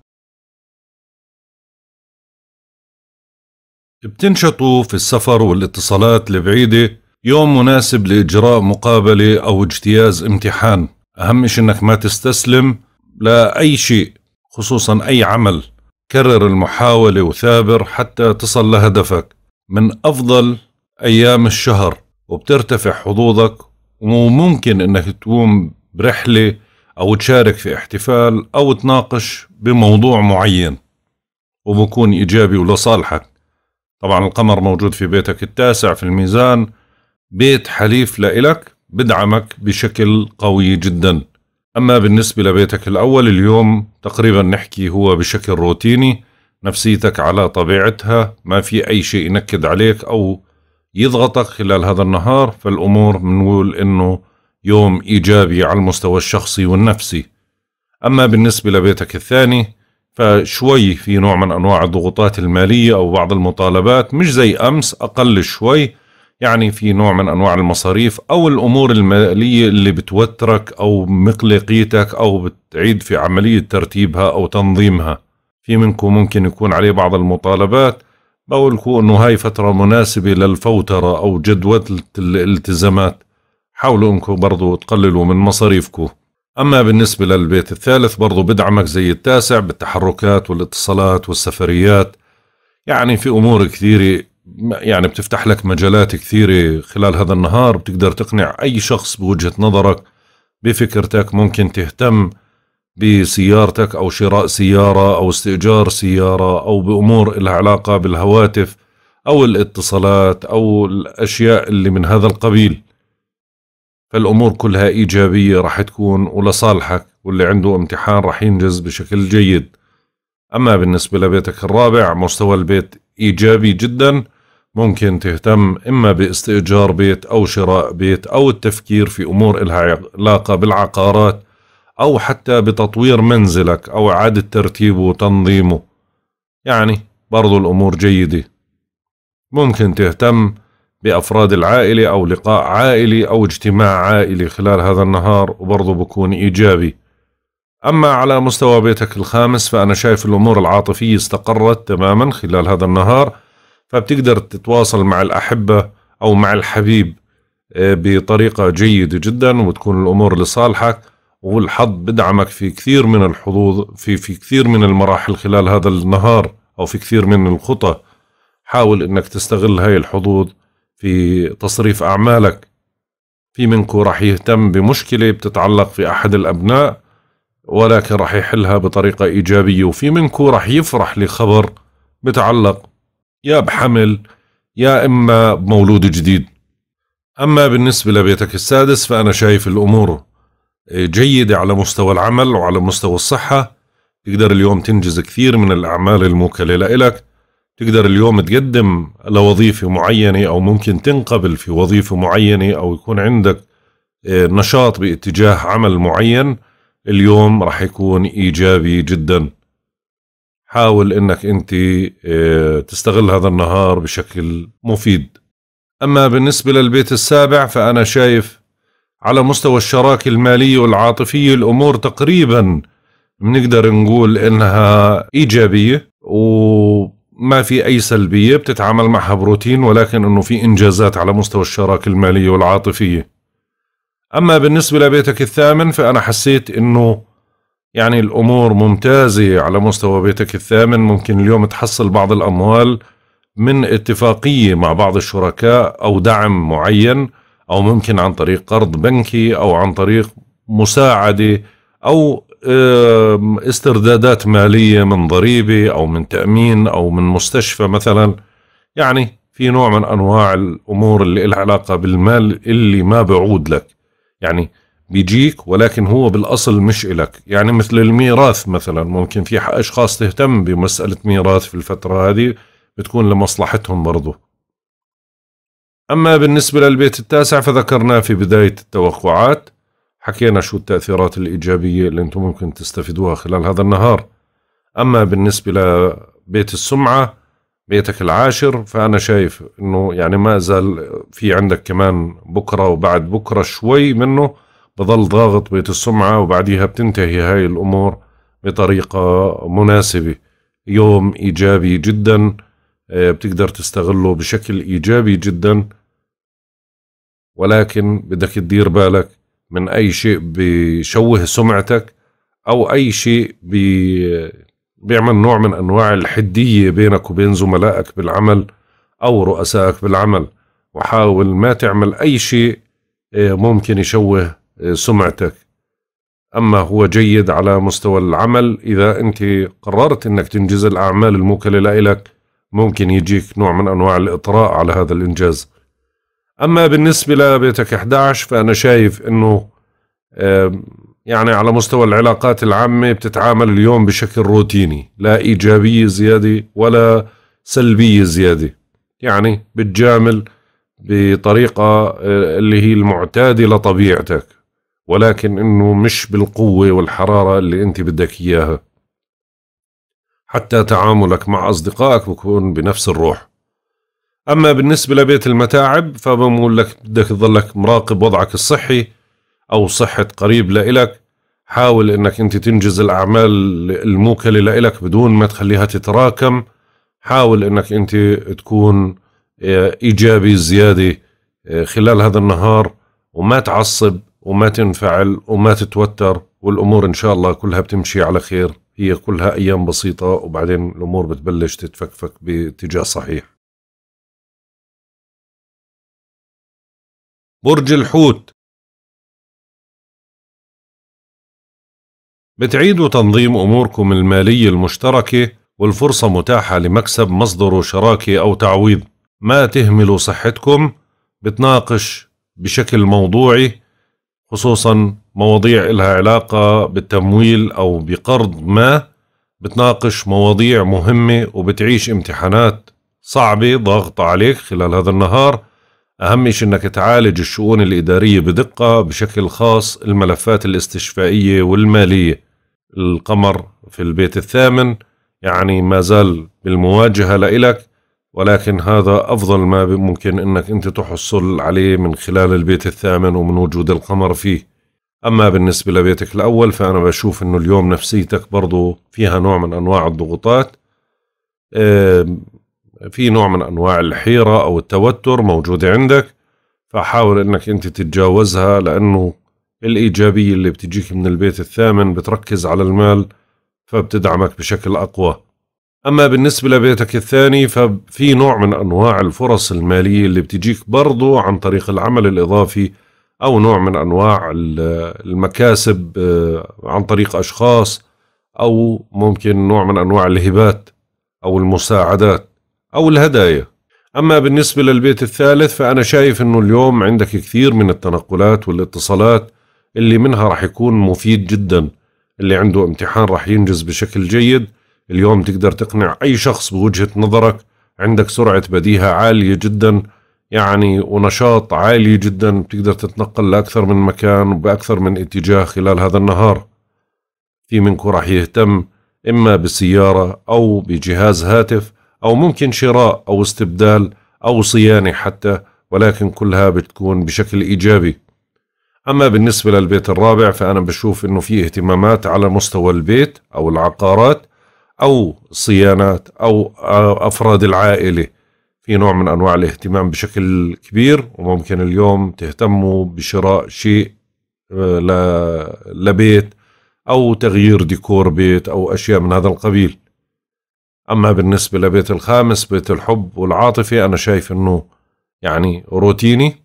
بتنشطوا في السفر والاتصالات البعيدة. يوم مناسب لإجراء مقابلة أو اجتياز امتحان. أهم شيء أنك ما تستسلم لأي شيء، خصوصا أي عمل. كرر المحاولة وثابر حتى تصل لهدفك. من أفضل أيام الشهر وبترتفع حظوظك، وممكن أنك تقوم برحلة أو تشارك في احتفال أو تناقش بموضوع معين، وبكون إيجابي ولصالحك. طبعا القمر موجود في بيتك التاسع في الميزان، بيت حليف لإلك بدعمك بشكل قوي جدا. أما بالنسبة لبيتك الأول اليوم تقريبا نحكي هو بشكل روتيني، نفسيتك على طبيعتها، ما في أي شيء ينكد عليك أو يضغطك خلال هذا النهار. فالأمور بنقول إنه يوم إيجابي على المستوى الشخصي والنفسي. أما بالنسبة لبيتك الثاني فشوي في نوع من أنواع الضغوطات المالية أو بعض المطالبات، مش زي أمس، أقل شوي. يعني في نوع من أنواع المصاريف أو الأمور المالية اللي بتوترك أو مقلقيتك أو بتعيد في عملية ترتيبها أو تنظيمها. في منكم ممكن يكون عليه بعض المطالبات. بقولكم أنه هاي فترة مناسبة للفوترة أو جدول الالتزامات. حاولوا أنكم برضو تقللوا من مصاريفكم. أما بالنسبة للبيت الثالث برضو بدعمك زي التاسع بالتحركات والاتصالات والسفريات. يعني في أمور كثيرة، يعني بتفتح لك مجالات كثيرة خلال هذا النهار. بتقدر تقنع أي شخص بوجهة نظرك بفكرتك. ممكن تهتم بسيارتك أو شراء سيارة أو استئجار سيارة، أو بأمور لها علاقة بالهواتف أو الاتصالات أو الأشياء اللي من هذا القبيل. فالأمور كلها إيجابية راح تكون ولصالحك، واللي عنده امتحان راح ينجز بشكل جيد. أما بالنسبة لبيتك الرابع مستوى البيت إيجابي جدا. ممكن تهتم إما باستئجار بيت أو شراء بيت، أو التفكير في أمور لها علاقة بالعقارات، أو حتى بتطوير منزلك أو إعادة ترتيبه وتنظيمه. يعني برضو الأمور جيدة. ممكن تهتم بأفراد العائلة أو لقاء عائلي أو اجتماع عائلي خلال هذا النهار، وبرضو بكون إيجابي. أما على مستوى بيتك الخامس فأنا شايف الأمور العاطفية استقرت تماما خلال هذا النهار. فبتقدر تتواصل مع الأحبة أو مع الحبيب بطريقة جيدة جدا، وتكون الأمور لصالحك، والحظ بدعمك في كثير من الحظوظ في كثير من المراحل خلال هذا النهار أو في كثير من الخطى. حاول أنك تستغل هاي الحظوظ في تصريف أعمالك. في منكم راح يهتم بمشكلة بتتعلق في أحد الأبناء، ولكن راح يحلها بطريقة إيجابية. وفي منكم راح يفرح لخبر متعلق يا بحمل يا إما بمولود جديد. أما بالنسبة لبيتك السادس فأنا شايف الأمور جيدة على مستوى العمل وعلى مستوى الصحة. تقدر اليوم تنجز كثير من الأعمال الموكلة لإلك. تقدر اليوم تقدم لوظيفة معينة، أو ممكن تنقبل في وظيفة معينة، أو يكون عندك نشاط باتجاه عمل معين. اليوم راح يكون إيجابي جدا. حاول أنك أنت تستغل هذا النهار بشكل مفيد. أما بالنسبة للبيت السابع فأنا شايف على مستوى الشراكة المالية والعاطفية الأمور تقريبا بنقدر نقول أنها إيجابية وما في أي سلبية. بتتعامل معها بروتين، ولكن أنه في إنجازات على مستوى الشراكة المالية والعاطفية. أما بالنسبة لبيتك الثامن فأنا حسيت أنه يعني الأمور ممتازة على مستوى بيتك الثامن. ممكن اليوم تحصل بعض الأموال من اتفاقية مع بعض الشركاء أو دعم معين، أو ممكن عن طريق قرض بنكي أو عن طريق مساعدة أو استردادات مالية من ضريبة أو من تأمين أو من مستشفى مثلا. يعني في نوع من أنواع الأمور اللي لها علاقة بالمال اللي ما بعود لك، يعني بيجيك ولكن هو بالأصل مش إلك. يعني مثل الميراث مثلا، ممكن في أشخاص تهتم بمسألة ميراث في الفترة هذه بتكون لمصلحتهم برضو. أما بالنسبة للبيت التاسع فذكرناه في بداية التوقعات، حكينا شو التأثيرات الإيجابية اللي أنتم ممكن تستفيدوها خلال هذا النهار. أما بالنسبة لبيت السمعة، بيتك العاشر، فأنا شايف أنه يعني ما زال في عندك كمان بكرة وبعد بكرة شوي منه بظل ضاغط بيت السمعة، وبعديها بتنتهي هاي الأمور بطريقة مناسبة. يوم إيجابي جدا بتقدر تستغله بشكل إيجابي جدا، ولكن بدك تدير بالك من أي شيء بيشوه سمعتك أو أي شيء بيعمل نوع من أنواع الحدية بينك وبين زملائك بالعمل أو رؤسائك بالعمل. وحاول ما تعمل أي شيء ممكن يشوه سمعتك. أما هو جيد على مستوى العمل، إذا أنت قررت أنك تنجز الأعمال الموكلة لإلك ممكن يجيك نوع من أنواع الإطراء على هذا الإنجاز. أما بالنسبة لبيتك 11 فأنا شايف أنه يعني على مستوى العلاقات العامة بتتعامل اليوم بشكل روتيني، لا إيجابية زيادة ولا سلبية زيادة، يعني بتجامل بطريقة اللي هي المعتادة لطبيعتك، ولكن إنه مش بالقوة والحرارة اللي أنت بدك إياها. حتى تعاملك مع أصدقائك بكون بنفس الروح. أما بالنسبة لبيت المتاعب فبقول لك بدك تظلك مراقب وضعك الصحي أو صحة قريب لإلك. حاول إنك أنت تنجز الأعمال الموكلة لإلك بدون ما تخليها تتراكم. حاول إنك أنت تكون إيجابي زيادة خلال هذا النهار، وما تعصب وما تنفعل وما تتوتر، والأمور إن شاء الله كلها بتمشي على خير. هي كلها أيام بسيطة وبعدين الأمور بتبلش تتفكفك باتجاه صحيح. برج الحوت، بتعيدوا تنظيم أموركم المالية المشتركة، والفرصة متاحة لمكسب مصدره شراكة أو تعويض. ما تهملوا صحتكم، بتناقش بشكل موضوعي خصوصا مواضيع لها علاقة بالتمويل أو بقرض ما، بتناقش مواضيع مهمة وبتعيش امتحانات صعبة ضاغطة عليك خلال هذا النهار. أهم شيء أنك تعالج الشؤون الإدارية بدقة، بشكل خاص الملفات الاستشفائية والمالية. القمر في البيت الثامن، يعني ما زال بالمواجهة لإلك، ولكن هذا أفضل ما ممكن أنك أنت تحصل عليه من خلال البيت الثامن ومن وجود القمر فيه. أما بالنسبة لبيتك الأول فأنا بشوف أنه اليوم نفسيتك برضو فيها نوع من أنواع الضغوطات، في نوع من أنواع الحيرة أو التوتر موجودة عندك، فحاول أنك أنت تتجاوزها، لأنه الإيجابية اللي بتجيك من البيت الثامن بتركز على المال فبتدعمك بشكل أقوى. أما بالنسبة لبيتك الثاني ففي نوع من أنواع الفرص المالية اللي بتجيك برضو عن طريق العمل الإضافي، أو نوع من أنواع المكاسب عن طريق أشخاص، أو ممكن نوع من أنواع الهبات أو المساعدات أو الهدايا. أما بالنسبة للبيت الثالث فأنا شايف أنه اليوم عندك كثير من التنقلات والاتصالات اللي منها رح يكون مفيد جدا. اللي عنده امتحان رح ينجز بشكل جيد. اليوم تقدر تقنع أي شخص بوجهة نظرك، عندك سرعة بديهة عالية جدا يعني، ونشاط عالي جدا، بتقدر تتنقل لأكثر من مكان وبأكثر من اتجاه خلال هذا النهار. في منكم رح يهتم إما بالسيارة أو بجهاز هاتف أو ممكن شراء أو استبدال أو صيانة حتى، ولكن كلها بتكون بشكل إيجابي. أما بالنسبة للبيت الرابع فأنا بشوف إنه في اهتمامات على مستوى البيت أو العقارات أو الصيانات أو أفراد العائلة، في نوع من أنواع الاهتمام بشكل كبير، وممكن اليوم تهتموا بشراء شيء لبيت أو تغيير ديكور بيت أو أشياء من هذا القبيل. أما بالنسبة لبيت الخامس، بيت الحب والعاطفة، أنا شايف أنه يعني روتيني،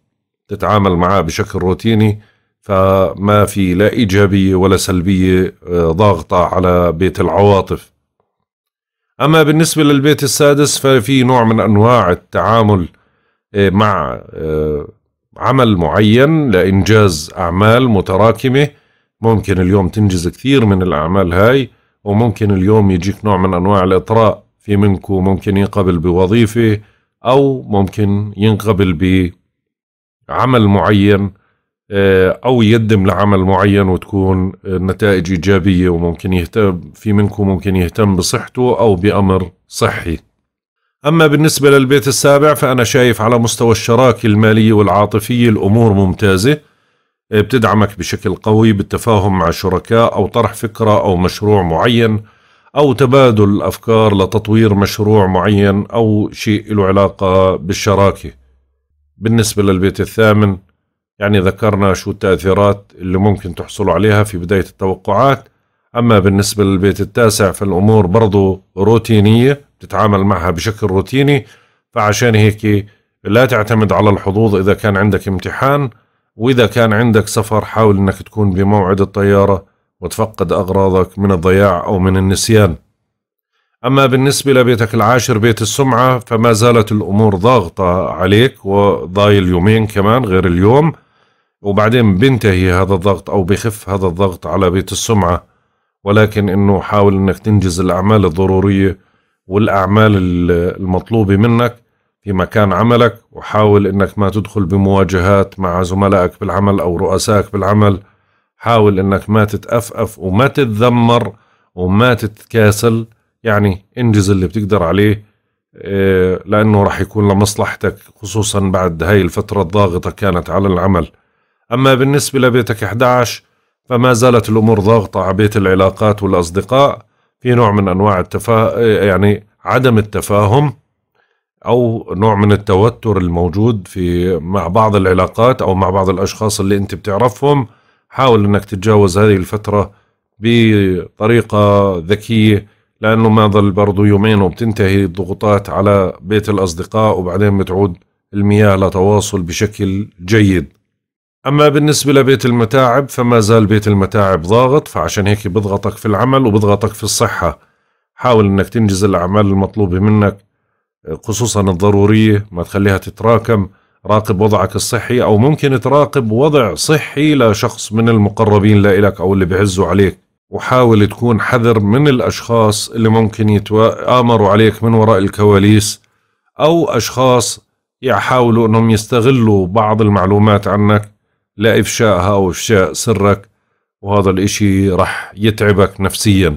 تتعامل معاه بشكل روتيني، فما في لا إيجابية ولا سلبية ضاغطة على بيت العواطف. أما بالنسبة للبيت السادس ففي نوع من أنواع التعامل مع عمل معين لإنجاز أعمال متراكمة. ممكن اليوم تنجز كثير من الأعمال هاي، وممكن اليوم يجيك نوع من أنواع الإطراء. في منكم ممكن ينقبل بوظيفة، أو ممكن ينقبل بعمل معين، أو يقدم لعمل معين وتكون النتائج إيجابية، وممكن في منكم ممكن يهتم بصحته أو بأمر صحي. أما بالنسبة للبيت السابع فأنا شايف على مستوى الشراكة المالية والعاطفية الأمور ممتازة، بتدعمك بشكل قوي بالتفاهم مع شركاء أو طرح فكرة أو مشروع معين، أو تبادل أفكار لتطوير مشروع معين أو شيء له علاقة بالشراكة. بالنسبة للبيت الثامن يعني ذكرنا شو التأثيرات اللي ممكن تحصلوا عليها في بداية التوقعات. أما بالنسبة للبيت التاسع فالأمور برضو روتينية، بتتعامل معها بشكل روتيني، فعشان هيك لا تعتمد على الحظوظ. إذا كان عندك امتحان وإذا كان عندك سفر حاول أنك تكون بموعد الطيارة وتفقد أغراضك من الضياع أو من النسيان. أما بالنسبة لبيتك العاشر بيت السمعة فما زالت الأمور ضاغطة عليك، وضايل يومين كمان غير اليوم، وبعدين بينتهي هذا الضغط أو بيخف هذا الضغط على بيت السمعة. ولكن إنه حاول أنك تنجز الأعمال الضرورية والأعمال المطلوبة منك في مكان عملك، وحاول أنك ما تدخل بمواجهات مع زملائك بالعمل أو رؤسائك بالعمل. حاول أنك ما تتأفأف وما تتذمر وما تتكاسل، يعني انجز اللي بتقدر عليه، لأنه راح يكون لمصلحتك، خصوصا بعد هاي الفترة الضاغطة كانت على العمل. أما بالنسبة لبيتك 11 فما زالت الأمور ضاغطة على بيت العلاقات والأصدقاء، في نوع من أنواع يعني عدم التفاهم أو نوع من التوتر الموجود مع بعض العلاقات أو مع بعض الأشخاص اللي أنت بتعرفهم. حاول أنك تتجاوز هذه الفترة بطريقة ذكية، لأنه ما ظل برضو يومين وبتنتهي الضغوطات على بيت الأصدقاء، وبعدين بتعود المياه لتواصل بشكل جيد. أما بالنسبة لبيت المتاعب فما زال بيت المتاعب ضاغط، فعشان هيك بضغطك في العمل وبضغطك في الصحة. حاول أنك تنجز الأعمال المطلوبة منك، خصوصا الضرورية، ما تخليها تتراكم. راقب وضعك الصحي، أو ممكن تراقب وضع صحي لشخص من المقربين لإلك أو اللي بيعزوا عليك. وحاول تكون حذر من الأشخاص اللي ممكن يتآمروا عليك من وراء الكواليس، أو أشخاص يحاولوا أنهم يستغلوا بعض المعلومات عنك لإفشائها أو إفشاء سرك، وهذا الإشي رح يتعبك نفسيا.